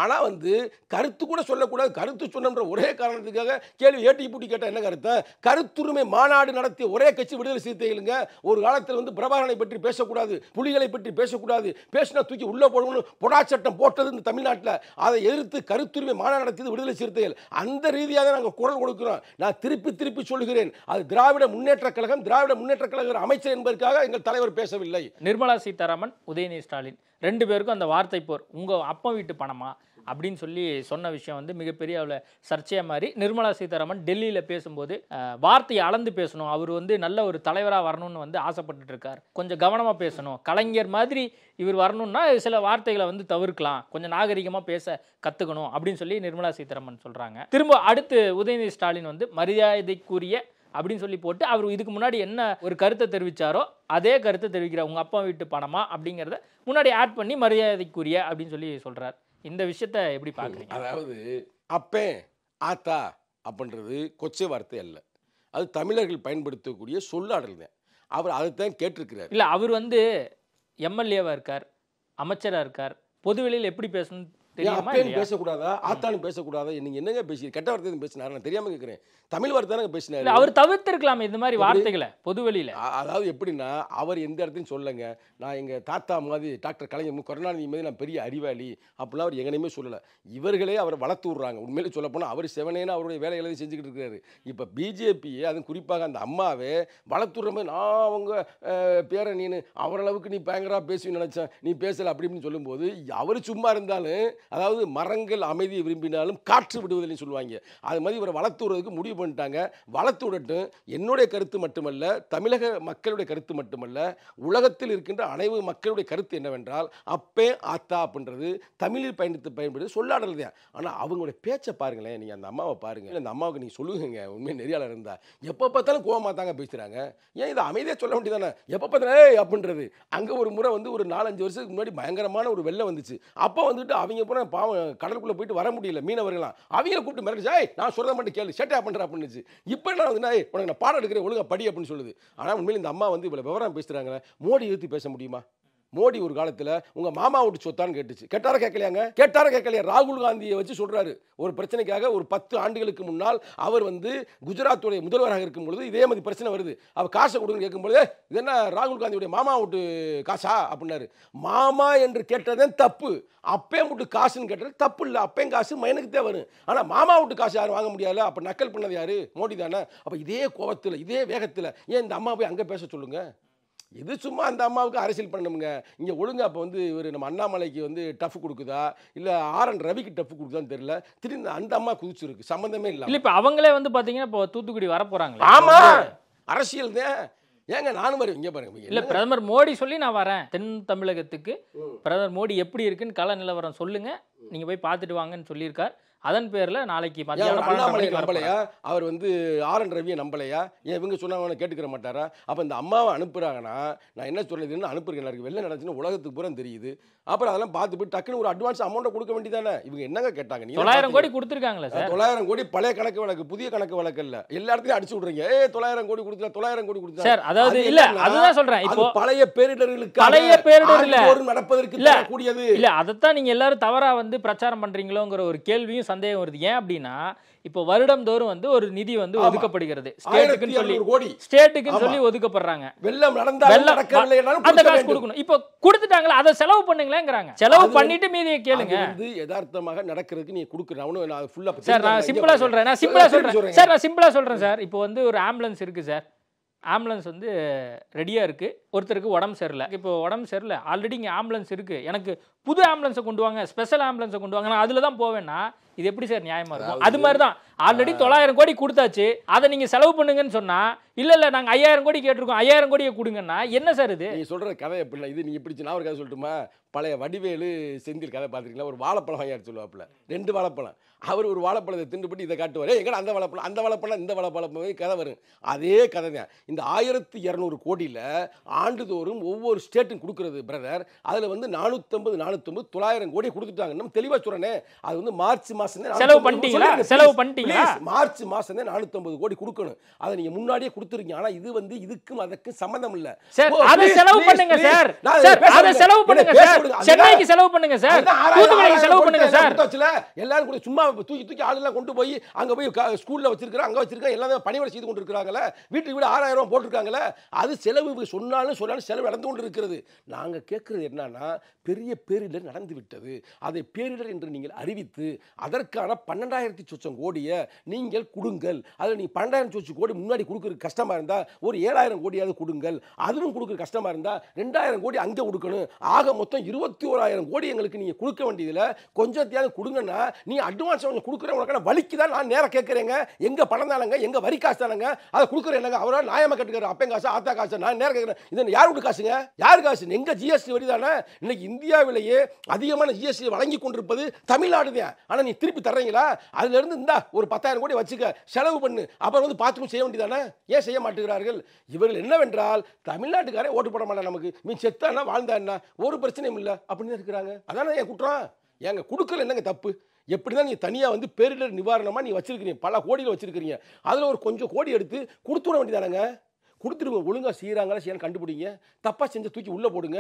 ஆனால் வந்து கருத்து கூட சொல்லக்கூடாது கருத்து சொன்னன்ற ஒரே காரணத்துக்காக கேள்வி ஏட்டி பூட்டி கேட்டால் என்ன கருத்தை கருத்துரிமை மாநாடு நடத்திய ஒரே கட்சி விடுதலை சிறுத்தைகளுங்க ஒரு காலத்தில் வந்து பிரபாகரனை பற்றி பேசக்கூடாது புலிகளை பற்றி பேசக்கூடாது பேசினா தூக்கி உள்ளே போடணும்னு பொடா சட்டம் போட்டது இந்த தமிழ்நாட்டில் அதை எதிர்த்து கருத்துரிமை மாநாடு நடத்தியது விடுதலை சிறுத்தைகள் அந்த ரீதியாக நாங்கள் குரல் கொடுக்கிறோம் நான் திருப்பி திருப்பி சொல்கிறேன் அது திராவிட முன்னேற்ற கழகம் திராவிட முன்னேற்ற கழக அமைச்சர் என்பதற்காக எங்கள் தலைவர் பேசவில்லை நிர்மலா சீதாராமன் உதயநிதி ஸ்டாலின் ரெண்டு பேருக்கும் அந்த வார்த்தை போர் உங்கள் அப்பா வீட்டு பணமா அப்படின்னு சொல்லி சொன்ன விஷயம் வந்து மிகப்பெரிய அவளை சர்ச்சையாக மாதிரி நிர்மலா சீதாராமன் டெல்லியில் பேசும்போது வார்த்தையை அளந்து பேசணும் அவர் வந்து நல்ல ஒரு தலைவராக வரணும்னு வந்து ஆசைப்பட்டுட்டு இருக்கார் கொஞ்சம் கவனமாக பேசணும் கலைஞர் மாதிரி இவர் வரணும்னா சில வார்த்தைகளை வந்து தவிர்க்கலாம் கொஞ்சம் நாகரிகமாக பேச கற்றுக்கணும் அப்படின்னு சொல்லி நிர்மலா சீதாராமன் சொல்கிறாங்க திரும்ப அடுத்து உதயநிதி ஸ்டாலின் வந்து மரியாதைக்குரிய அப்படின்னு சொல்லி போட்டு அவர் இதுக்கு முன்னாடி என்ன ஒரு கருத்தை தெரிவித்தாரோ அதே கருத்தை தெரிவிக்கிறார் உங்கள் அப்பா வீட்டு பணமா அப்படிங்கிறத முன்னாடி ஆட் பண்ணி மரியாதைக்குரிய அப்படின்னு சொல்லி சொல்கிறார் இந்த விஷயத்தை எப்படி பார்க்குறீங்க அதாவது அப்பே ஆத்தா அப்படின்றது கொச்சை வார்த்தை அல்ல அது தமிழர்கள் பயன்படுத்தக்கூடிய சொல்லாடல் தான் அவர் அதைத்தான் கேட்டிருக்கிறார் இல்லை அவர் வந்து எம்எல்ஏவாக இருக்கார் அமைச்சராக இருக்கார் பொதுவெளியில் எப்படி பேசணும் அப்பேன்னு பேசக்கூடாதா ஆத்தாலும் பேசக்கூடாதா நீங்கள் என்னங்க பேசி கெட்ட வார்த்தை பேசினார் நான் தெரியாமல் கேட்குறேன் தமிழ் வார்த்தை தானே பேசினார் அவர் தவிர்த்திருக்கலாமே இந்த மாதிரி வார்த்தைகளை பொதுவெளியில் அதாவது எப்படின்னா அவர் எந்த இடத்தையும் சொல்லுங்க நான் எங்கள் தாத்தா மாதிரி டாக்டர் கலைஞர் கருணாநிதி மாதிரி நான் பெரிய அறிவாளி அப்படிலாம் அவர் எங்கனையுமே சொல்லலை இவர்களே அவர் வளர்த்து விட்றாங்க உண்மையிலே சொல்ல போனால் அவர் செவனேன்னு அவருடைய வேலைகளை செஞ்சுக்கிட்டு இருக்கிறாரு இப்போ பிஜேபியை அதுவும் குறிப்பாக அந்த அம்மாவே வளர்த்து விட்ற மாதிரி நான் அவங்க பேரை நீ அவரளவுக்கு நீ பயங்கரமாக பேசுவேன்னு நினச்சேன் நீ பேசலை அப்படி இப்படின்னு சொல்லும்போது அவர் சும்மா இருந்தாலும் அதாவது மரங்கள் அமைதி விரும்பினாலும் காற்று விடுவதில்லைன்னு சொல்லுவாங்க. அது மாதிரி இவரை வளர்த்துறதுக்கு முடிவு பண்ணிட்டாங்க. வளர்த்துடட்டும். என்னுடைய கருத்து மட்டுமல்ல, தமிழக மக்களுடைய கருத்து மட்டுமல்ல, உலகத்தில் இருக்கின்ற அனைவரு மக்களுடைய கருத்து என்னவென்றால் அப்பே ஆத்தா அப்படின்றது தமிழில் பயணித்து பயன்படுது சொல்லாடல் தான். ஆனால் அவங்களுடைய பேச்சை பாருங்களேன், நீங்கள் அந்த அம்மாவை பாருங்கள், அந்த அம்மாவுக்கு நீங்கள் சொல்லுங்க, உண்மையாக நெறியாளர் இருந்தால் எப்போ பார்த்தாலும் கோவமாக தாங்க பேசுகிறாங்க. ஏன் இதை அமைதியாக சொல்ல வேண்டியதானே? எப்போ பார்த்தாலும் அப்படின்றது. அங்கே ஒரு முறை வந்து ஒரு நாலஞ்சு வருஷத்துக்கு முன்னாடி பயங்கரமான ஒரு வெள்ளம் வந்துச்சு. அப்போ வந்துட்டு அவங்க போன பாவம் கடலுக்குள்ளே போயிட்டு வர முடியல மீனவர்களாம். அவங்கள கூப்பிட்டு மிரட்டுச்சு, ஏய் நான் சொல்கிறத மட்டும் கேளு, ஷட்டப் பண்ணுறா அப்படின்னுச்சு. இப்போ நான் வந்து நான் உனக்கு நான் பாடம் எடுக்கிறேன், ஒழுங்காக படி அப்படின்னு சொல்லுது. ஆனால் உண்மையில் இந்த அம்மா வந்து இவ்வளோ விவரம் பேசுகிறாங்களே, மோடி எதிர்த்து பேச முடியுமா? மோடி ஒரு காலத்தில் உங்கள் மாமா விட்டு சொத்தான்னு கேட்டுச்சு. கேட்டார கேட்கலையாங்க, கேட்டார கேட்கலையா? ராகுல் காந்தியை வச்சு சொல்கிறாரு. ஒரு பிரச்சனைக்காக ஒரு பத்து ஆண்டுகளுக்கு முன்னால் அவர் வந்து குஜராத்துடைய முதல்வராக இருக்கும் பொழுது இதே மாதிரி பிரச்சனை வருது. அவர் காசை கொடுக்குன்னு கேட்கும்பொழுது இது என்ன ராகுல் காந்தியுடைய மாமா விட்டு காசா அப்படின்னாரு. மாமா என்று கேட்டதே தப்பு, அப்பே விட்டு காசுன்னு கேட்டது தப்பு இல்லை. அப்பேன் காசு மைனுக்கு தான் வரும். ஆனால் மாமா விட்டு காசு யாரும் வாங்க முடியாது. அப்போ நக்கல் பண்ணது யார்? மோடி தானே. அப்போ இதே கோபத்தில் இதே வேகத்தில் ஏன் இந்த அம்மா போய் அங்கே பேச சொல்லுங்கள்? இது சும்மா அந்த அம்மாவுக்கு அரசியல் பண்ணணுங்க. இங்கே ஒழுங்கு அப்போ வந்து இவர் நம்ம அண்ணாமலைக்கு வந்து டஃப் கொடுக்குதா இல்லை ஆர் என் ரவிக்கு டஃப் கொடுக்குதான்னு தெரியல. திரும்ப அந்த அம்மா குதிச்சிருக்கு, சம்மந்தமே இல்லை. இல்லை இப்போ அவங்களே வந்து பார்த்தீங்கன்னா இப்போ தூத்துக்குடி வரப்போகிறாங்க. ஆமாம், அரசியல் தான். ஏங்க நானும் வரும் இங்கே பாருங்க. இல்லை பிரதமர் மோடி சொல்லி நான் வரேன், தென் தமிழகத்துக்கு பிரதமர் மோடி எப்படி இருக்குன்னு கள நிலவரம் சொல்லுங்கள், நீங்கள் போய் பார்த்துட்டு வாங்கன்னு சொல்லியிருக்கார். அதன் பேரில் நாளைக்கு அண்ணாமலை நம்பலையா? அவர் வந்து ஆர் என் ரவியை நம்பலையா? ஏன் இவங்க சொன்னவனை கேட்டுக்கிற மாட்டாரா? அப்போ இந்த அம்மாவை அனுப்புகிறாங்கன்னா நான் என்ன சொல்லுதுன்னு அனுப்புகிறேன். எல்லாருக்கு வெளில நடந்துச்சுன்னு உலகத்துக்கு பூரா தெரியுது. அப்புறம் அதெல்லாம் பார்த்து போய் டக்குன்னு ஒரு அட்வான்ஸ் அமௌண்ட்டை கொடுக்க வேண்டியதானே? இவங்க என்னங்க கேட்டாங்க? நீங்கள் தொள்ளாயிரம் கோடி கொடுத்துருக்காங்களே சார். தொள்ளாயிரம் கோடி பழைய கணக்கு வழக்கு, புதிய கணக்கு வழக்கு இல்லை. எல்லா இடத்துலையும் அடிச்சு விட்றீங்க, ஏ தொள்ளாயிரம் கோடி கொடுத்தா தொள்ளாயிரம் கோடி கொடுத்தா சார். அதாவது இல்லை, அதுதான் சொல்கிறேன். இப்போ பழைய பேரிடர்களுக்கு பழைய பேரிடரில் நடப்பதற்கு இல்லை கூடியது இல்லை. அதைத்தான் நீங்கள் எல்லாரும் தவறாக வந்து பிரச்சாரம் பண்ணுறீங்களோங்கிற ஒரு கேள்வியும் சந்தேகம் வருது. ஏன் அப்படின்னா இப்போ வருடம்தோறும் வந்து ஒரு நிதி வந்து ஒதுக்கப்படுகிறது, ஸ்டேட்டுக்குன்னு சொல்லி ஒதுக்கப்படுறாங்க. வெள்ளம் நடந்தா அந்த காசு கொடுக்கணும். இப்போ கொடுத்துட்டாங்களா, அதை செலவு பண்ணுங்களேங்கிறாங்க. செலவு பண்ணிட்டு மீதியை கேளுங்க. இது யதார்த்தமாக நடக்கிறதுக்கு நீங்க கொடுக்குறேன் சார். நான் சிம்பிளா சொல்றேன் நான் சிம்பிளா சொல்றேன் சார் நான் சிம்பிளா சொல்றேன் சார் இப்போ வந்து ஒரு ஆம்புலன்ஸ் இருக்கு சார். ஆம்புலன்ஸ் வந்து ரெடியாக இருக்குது. ஒருத்தருக்கு உடம்பு சரியில்லை, இப்போ உடம்பு சரியில்லை, ஆல்ரெடி இங்கே ஆம்புலன்ஸ் இருக்குது, எனக்கு புது ஆம்புலன்ஸை கொண்டு வாங்க, ஸ்பெஷல் ஆம்புலன்ஸை கொண்டு வாங்க, நான் அதில் தான் போவேன்னா இது எப்படி சார் நியாயமாக இருக்கும்? அது மாதிரி தான் ஆல்ரெடி தொள்ளாயிரம் கோடி கொடுத்தாச்சு, அதை நீங்கள் செலவு பண்ணுங்கன்னு சொன்னால் இல்லை இல்லை நாங்கள் ஐயாயிரம் கோடி கேட்டிருக்கோம், ஐயாயிரம் கோடியை கொடுங்கன்னா என்ன சார் இது? நீங்கள் சொல்கிற கதை எப்படின்னா இது நீங்கள் பிடிச்சி நான் ஒரு கதை சொல்லட்டுமா? பழைய வடிவேலு செந்தில் கதை பார்த்துருக்கீங்களா? ஒரு வாழைப்பழம் வாங்கி அடிச்சு சொல்லுவாப்பில்ல, ரெண்டு வாழைப்பழம். அவர் ஒரு வாழைப்பழத்தை திண்டுபட்டு இதை காட்டுவார், எங்கடா அந்த வாழைப்பழம் அந்த வாழைப்பழம் இந்த வாழைப்பழம் கதை வரும். அதே கதை தான் இந்த ஆயிரத்தி இரநூறு கோடியில் ஆண்டுதோறும் ஒவ்வொரு ஸ்டேட்டும் கொடுக்குறது பிரதர். அதில் வந்து நானூற்றம்பது நானூற்றம்பது தொள்ளாயிரம் கோடியை கொடுத்துட்டாங்க. நம்ம தெளிவாக சொல்கிறேனே, அது வந்து மார்ச் மாதம் செலவு பண்ணிட்டீங்களா? செலவு பண்ணிட்டீங்களா? மார்ச் மாதம் தான் நானூற்றம்பது கோடி கொடுக்கணும். அதை நீங்கள் முன்னாடியே கொடுத்துருக்கீங்க. ஆனால் இது வந்து இதுக்கும் அதற்கும் சம்மந்தம் இல்லை. செலவு பண்ணுங்க சார், செலவு பண்ணுங்க சார், சென்னைக்கு செலவு பண்ணுங்க சார், தூத்துக்குடிக்கு செலவு பண்ணுங்க சார். எல்லாரும் கூட சும்மா தூக்கி தூக்கி ஆளுலாம் கொண்டு போய் அங்க போய் ஸ்கூல்ல வச்சிருக்காங்க, அங்க வச்சிருக்காங்க, எல்லாமே பணிவடை செய்து கொண்டு இருக்காங்கல்ல, வீட்டுக்கு வீடு ஆறாயிரம் ரூபாய் போட்டிருக்காங்கல்ல. அது செலவு சொன்னாலும் சொன்னாலும் செலவு நடந்து கொண்டு இருக்கிறது. நாங்க கேட்கறது என்னன்னா பெரிய பேரிடர் நடந்து விட்டது, அதை பேரிடர் என்று நீங்கள் அறிவித்து அதற்கான பன்னெண்டாயிரத்தி சொச்சம் கோடியை நீங்கள் கொடுங்கள். அதில் நீங்கள் பன்னெண்டாயிரம் சொச்சம் கோடி முன்னாடி கொடுக்குறது கஷ்டமா இருந்தா ஒரு ஏழாயிரம் கோடியாவது கொடுங்கள். அதுவும் கொடுக்குறது கஷ்டமா இருந்தா ரெண்டாயிரம் கோடி அங்கே கொடுக்கணும். ஆக மொத்தம் இருபத்தி ஓராயிரம் கோடி எங்களுக்கு நீங்க கொடுக்க வேண்டியதுல கொஞ்சத்தையாவது கொடுங்கன்னா நீ அட்வான்ஸ் கொடுக்குற உனக்கான வலிக்குதான் நான் நேரம் கேட்கறேங்க. எங்க பணம் தானங்க, எங்க வரி காசு தானங்க, அதை கொடுக்குறேன் இல்லைங்க. அவரால் நியாயமா கட்டுக்கிறார். அப்பேன் காசு ஆத்தா காசு நான் நேரம் கேட்கறேன். இது யார் விட்டு காசுங்க? யார் காசு? எங்க ஜிஎஸ்டி வரி தானே. இன்னைக்கு இந்தியாவிலேயே அதிகமான ஜிஎஸ்டி வழங்கி கொண்டிருப்பது தமிழ்நாடு தான். ஆனா நீ திருப்பி தர்றீங்களா? அதுல இருந்து இந்த ஒரு பத்தாயிரம் கோடி வச்சுக்க, செலவு பண்ணு, அப்புறம் வந்து பார்த்துக்கும் செய்ய வேண்டியதானே. ஏன் செய்ய மாட்டேங்கிறார்கள்? இவர்கள் என்னவென்றால் தமிழ்நாட்டுக்காரே ஓட்டு போட மாட்டான், நமக்கு நீ செத்தானா வாழ்ந்தா என்ன ஒரு பிரச்சனையும் இல்லை அப்படின்னு இருக்கிறாங்க. அதான என் குற்றம். எங்க கொடுக்கல என்னங்க தப்பு? எப்படி தான் நீங்கள் தனியாக வந்து பேரிடர் நிவாரணமாக நீ வச்சிருக்கிறீங்க, பல கோடியில் வச்சிருக்கிறீங்க, அதில் ஒரு கொஞ்சம் கோடி எடுத்து கொடுத்து விட வேண்டியதானங்க. கொடுத்துருங்க. ஒழுங்காக செய்கிறாங்களா செய்யணும் கண்டுபிடிங்க, தப்பாக செஞ்சு தூக்கி உள்ளே போடுங்க.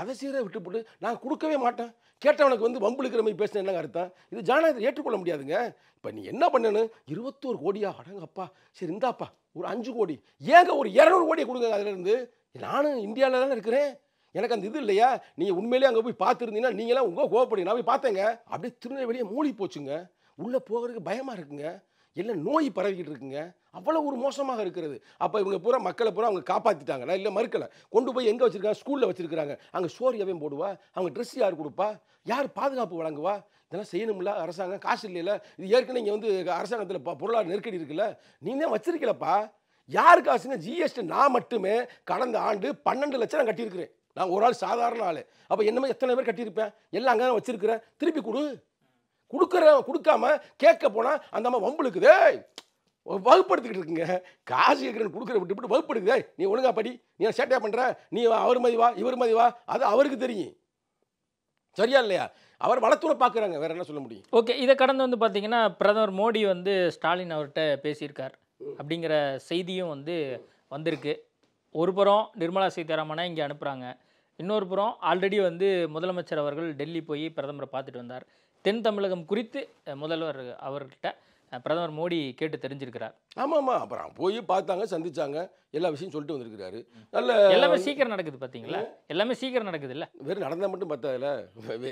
அதை செய்கிற விட்டு போட்டு நான் கொடுக்கவே மாட்டேன், கேட்டவனுக்கு வந்து வம்புழுக்கிற மாதிரி பேசினேன் என்னங்க அர்த்தம்? இது ஜனநாயகத்தை ஏற்றுக்கொள்ள முடியாதுங்க. இப்போ நீ என்ன பண்ணணும்? இருபத்தோரு கோடியா? அடங்கப்பா, சரி இந்தாப்பா ஒரு அஞ்சு கோடி, ஏங்க ஒரு இரநூறு கோடியை கொடுங்க. அதிலேருந்து நானும் இந்தியாவில் தானே இருக்கிறேன், எனக்கு அந்த இது இல்லையா? நீங்கள் உண்மையிலேயே அங்கே போய் பார்த்துருந்தீங்கன்னா நீங்களாம் உங்கள் கோவப்படுங்க. நான் போய் பார்த்தேங்க, அப்படியே திருநெல்வேலியை மூழ்கி போச்சுங்க. உள்ளே போகிறதுக்கு பயமாக இருக்குங்க, எல்லாம் நோய் பரவிக்கிட்டு இருக்குங்க. அவ்வளவு ஒரு மோசமாக இருக்குது. அப்ப இவங்க பூரா மக்களை பூரா அவங்க காப்பாத்திட்டாங்க. நான் இல்ல மறுக்கல. கொண்டு போய் எங்க வச்சிருக்காங்க? ஸ்கூல்ல வச்சிருக்காங்க. அங்க சோரியவே போடுவா, அவங்க ட்ரெஸ் யார் கொடுப்பா, யார் பாதுகாப்பு வழங்குவா? இதெல்லாம் செய்யணும்ல அரசாங்கம். காசு இல்லையில. இது ஏற்கனவே இங்கே வந்து அரசாங்கத்தில் பொருளாதார நெருக்கடி இருக்குல்ல, நீங்களே வச்சிருக்கலப்பா. யாருக்கு காசுங்க? ஜிஎஸ்டி நான் மட்டுமே கடந்த ஆண்டு பன்னெண்டு லட்சம் நான் கட்டியிருக்கிறேன். நான் ஒரு ஆள் சாதாரண ஆள். அப்போ என்னமே எத்தனை பேர் கட்டியிருப்பேன்? எல்லாம் அங்கே தான் வச்சிருக்கிறேன். திருப்பி கொடு. கொடுக்குற கொடுக்காம கேட்க போனால் அந்த அம்மா வம்புழுக்குதே, வகுப்படுத்திக்கிட்டு இருக்குங்க. காசு கேட்குறேன்னு கொடுக்குற விட்டு விட்டு வகுப்படுக்குதே. நீ ஒழுங்கா படி, நீ சேட்டையா பண்ணுற, நீ அவர் மதிவா இவர் மதிவா, அது அவருக்கு தெரியும். சரியா இல்லையா? அவர் வளர்த்துறை பார்க்குறாங்க, வேற என்ன சொல்ல முடியும்? ஓகே, இதை கடந்து வந்து பார்த்தீங்கன்னா பிரதமர் மோடி வந்து ஸ்டாலின் அவர்கிட்ட பேசியிருக்கார் அப்படிங்கிற செய்தியும் வந்து வந்திருக்கு. ஒரு புறம் நிர்மலா சீதாராமனை இங்கே அனுப்புகிறாங்க, இன்னொரு புறம் ஆல்ரெடி வந்து முதலமைச்சர் அவர்கள் டெல்லி போய் பிரதமரை பார்த்துட்டு வந்தார். தென் தமிழகம் குறித்து முதல்வர் அவர்கிட்ட பிரதமர் மோடி கேட்டு தெரிஞ்சிருக்கிறார். ஆமாம் ஆமாம், அப்புறம் போய் பார்த்தாங்க, சந்திச்சாங்க, எல்லா விஷயம் சொல்லிட்டு வந்திருக்கிறாரு. நல்ல எல்லாமே சீக்கிரம் நடக்குது பார்த்தீங்களா? எல்லாமே சீக்கிரம் நடக்குது இல்லை, வெறும் நடந்தால் மட்டும் பார்த்தாதில்ல,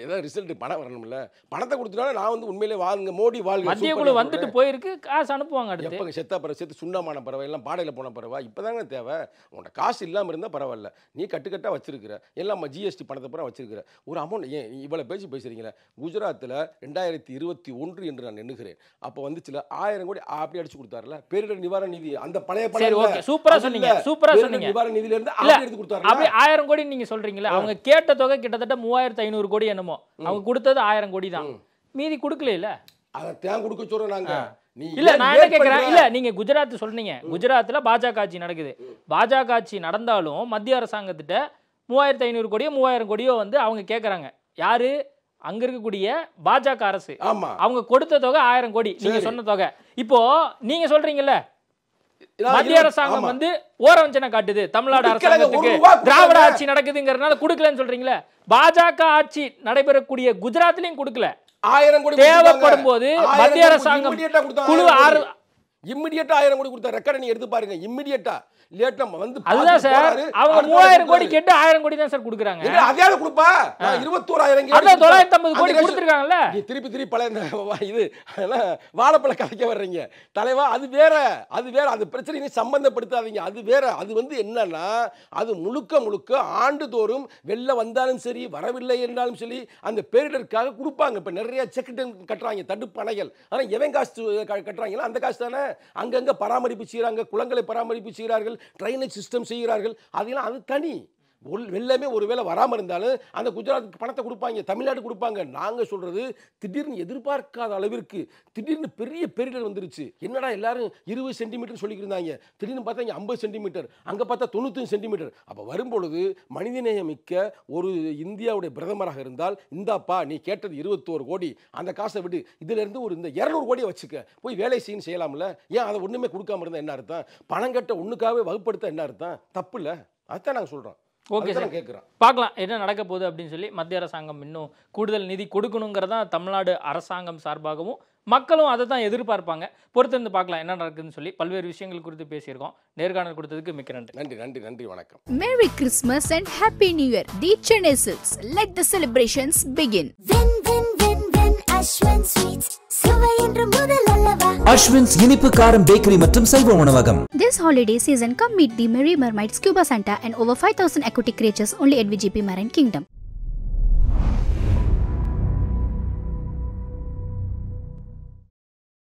ஏதாவது ரிசல்ட்டு பணம் வரணும்ல. பணத்தை கொடுத்துட்டாலும் நான் வந்து உண்மையிலே வாங்க மோடி வாழ்க்கை. மத்திய குழு வந்துட்டு போயிருக்கு, காசு அனுப்புவாங்க. எப்போங்க செத்தா பறவை, செத்து சுண்ணமான பறவை, எல்லாம் பாடையில் போன பறவை இப்போ தாங்க தேவை. உன்னோட காசு இல்லாமல் இருந்தால் பரவாயில்ல, நீ கட்டுக்கட்டாக வச்சிருக்கிற, எல்லாமே ஜிஎஸ்டி பணத்தை பூரா வச்சிருக்கிற ஒரு அமௌண்ட். ஏன் இவ்வளோ பேசி பேசுகிறீங்களே? குஜராத்தில் ரெண்டாயிரத்தி இருபத்தி ஒன்று என்று நான் எண்ணுகிறேன், அப்போ வந்து ஆயிரம் கோடி அப்படி அடிச்சு கொடுத்தாருல பேரிடர் நிவாரண நிதி. அந்த பழைய பழைய சூப்பரா சொன்னீங்க, சூப்பரா சொன்னீங்க. நிவாரண நிதியில இருந்து அப்படி எடுத்து கொடுத்தாரு. அப்படி ஆயிரம் கோடி நீங்க சொல்றீங்களே, அவங்க கேட்ட தொகை கிட்டத்தட்ட மூவாயிரத்து ஐநூறு கோடி என்னமோ. அவங்க கொடுத்தது ஆயிரம் கோடி தான், மீதி கொடுக்கல. இல்ல அதை தேங்க கொடுக்க சொல்றோம் நாங்க. இல்ல நான் என்ன கேக்குறேன், இல்ல நீங்க குஜராத் சொன்னீங்க, குஜராத்ல பாஜக ஆட்சி நடக்குது. பாஜக ஆட்சி நடந்தாலும் மத்திய அரசாங்கத்திட்ட மூவாயிரத்து ஐநூறு கோடியோ மூவாயிரம் கோடியோ வந்து அவங்க கேக்குறாங்க. யாரு? அங்க இருக்கக்கூடிய பாஜக அரசு. அவங்க கொடுத்த தொகை ஆயிரம் கோடி நீங்க சொன்ன தொகை. இப்போ நீங்க சொல்றீங்கல்ல மத்திய அரசாங்கம் வந்து ஓரவஞ்சனை காட்டுது தமிழ்நாடு அரசாங்கத்துக்கு, திராவிட ஆட்சி நடக்குதுங்கிறதுனால கொடுக்கலன்னு சொல்றீங்களே. பாஜக ஆட்சி நடைபெறக்கூடிய குஜராத்லயும் கொடுக்கல. ஆயிரம் கோடி தேவைப்படும் போது மத்திய அரசாங்கம் குழு ஆறு இம்மிடியட்டா ஆயிரம் கோடி கொடுத்த ரெக்கார்டை நீ எடுத்து பாருங்க. இம்மிடியட்டா வாழைப்பழ கலைக்க வர்றீங்க தலைவா, அது வேற அது வேற. அது பிரச்சனை சம்பந்தப்படுத்தாதீங்க, அது வேற. அது வந்து என்னன்னா அது முழுக்க முழுக்க ஆண்டுதோறும் வெள்ள வந்தாலும் சரி வரவில்லை என்றாலும் சரி அந்த பேரிடருக்காக கொடுப்பாங்க. இப்ப நிறைய செக் கட்டுறாங்க தடுப்பு அணைகள், ஆனா எவன் காசு கட்டுறாங்களோ அந்த காசு தானே. அங்கங்க பராமரிப்பு செய்யறாங்க, குளங்களை பராமரிப்பு செய்யறார்கள், ட்ரைனேஜ் சிஸ்டம் செய்கிறார்கள், அதெல்லாம் அது தனி. வெள்ளமே ஒருவேளை வராமல் இருந்தாலும் அந்த குஜராத்துக்கு பணத்தை கொடுப்பாங்க, தமிழ்நாடு கொடுப்பாங்க. நாங்கள் சொல்கிறது திடீர்னு எதிர்பார்க்காத அளவிற்கு திடீர்னு பெரிய பேரிடர் வந்துருச்சு. என்னடா எல்லாரும் இருபது சென்டிமீட்டர் சொல்லிக்கிருந்தாங்க, திடீர்னு பார்த்தா இங்கே ஐம்பது சென்டிமீட்டர், அங்கே பார்த்தா தொண்ணூத்தஞ்சு சென்டிமீட்டர். அப்போ வரும்பொழுது மனிதநேயமிக்க ஒரு இந்தியாவுடைய பிரதமராக இருந்தால் இந்தாப்பா நீ கேட்டது இருபத்தோரு கோடி, அந்த காசை விடு, இதிலேருந்து ஒரு இந்த இரநூறு கோடியை வச்சுக்க, போய் வேலை செய்யணும் செய்யலாம்ல. ஏன் அதை ஒன்றுமே கொடுக்காம இருந்தால் என்ன அர்த்தம்? பணம் கட்ட ஒன்றுக்காகவே வகுப்படுத்த என்ன அர்த்தம்? தப்பு இல்லை. அதுதான் நாங்கள் சொல்கிறோம். ஓகே சார், கேட்குறோம், பார்க்கலாம் என்ன நடக்க போகுது அப்படின்னு சொல்லி. மத்திய அரசாங்கம் இன்னும் கூடுதல் நிதி கொடுக்கணுங்கிறதான் தமிழ்நாடு அரசாங்கம் சார்பாகவும் மக்களும் அதை தான் எதிர்பார்ப்பாங்க. பொறுத்திருந்து பார்க்கலாம் என்ன நடக்குதுன்னு சொல்லி பல்வேறு விஷயங்கள் குறித்து பேசியிருக்கோம். நேர்காணல் கொடுத்ததுக்கு மிக்க நன்றி. நன்றி நன்றி நன்றி வணக்கம். Merry Christmas and happy new year. The Chennai silks let the celebrations begin. When when when when Ashwin sweets சுவை என்று முதல் அல்லவா. Ashwin's Yenipukaram Bakery Matam Selvam Unavagam. This holiday season, come meet the Merry Mermaid Scuba Santa and over five thousand aquatic creatures only at V G P Marine Kingdom.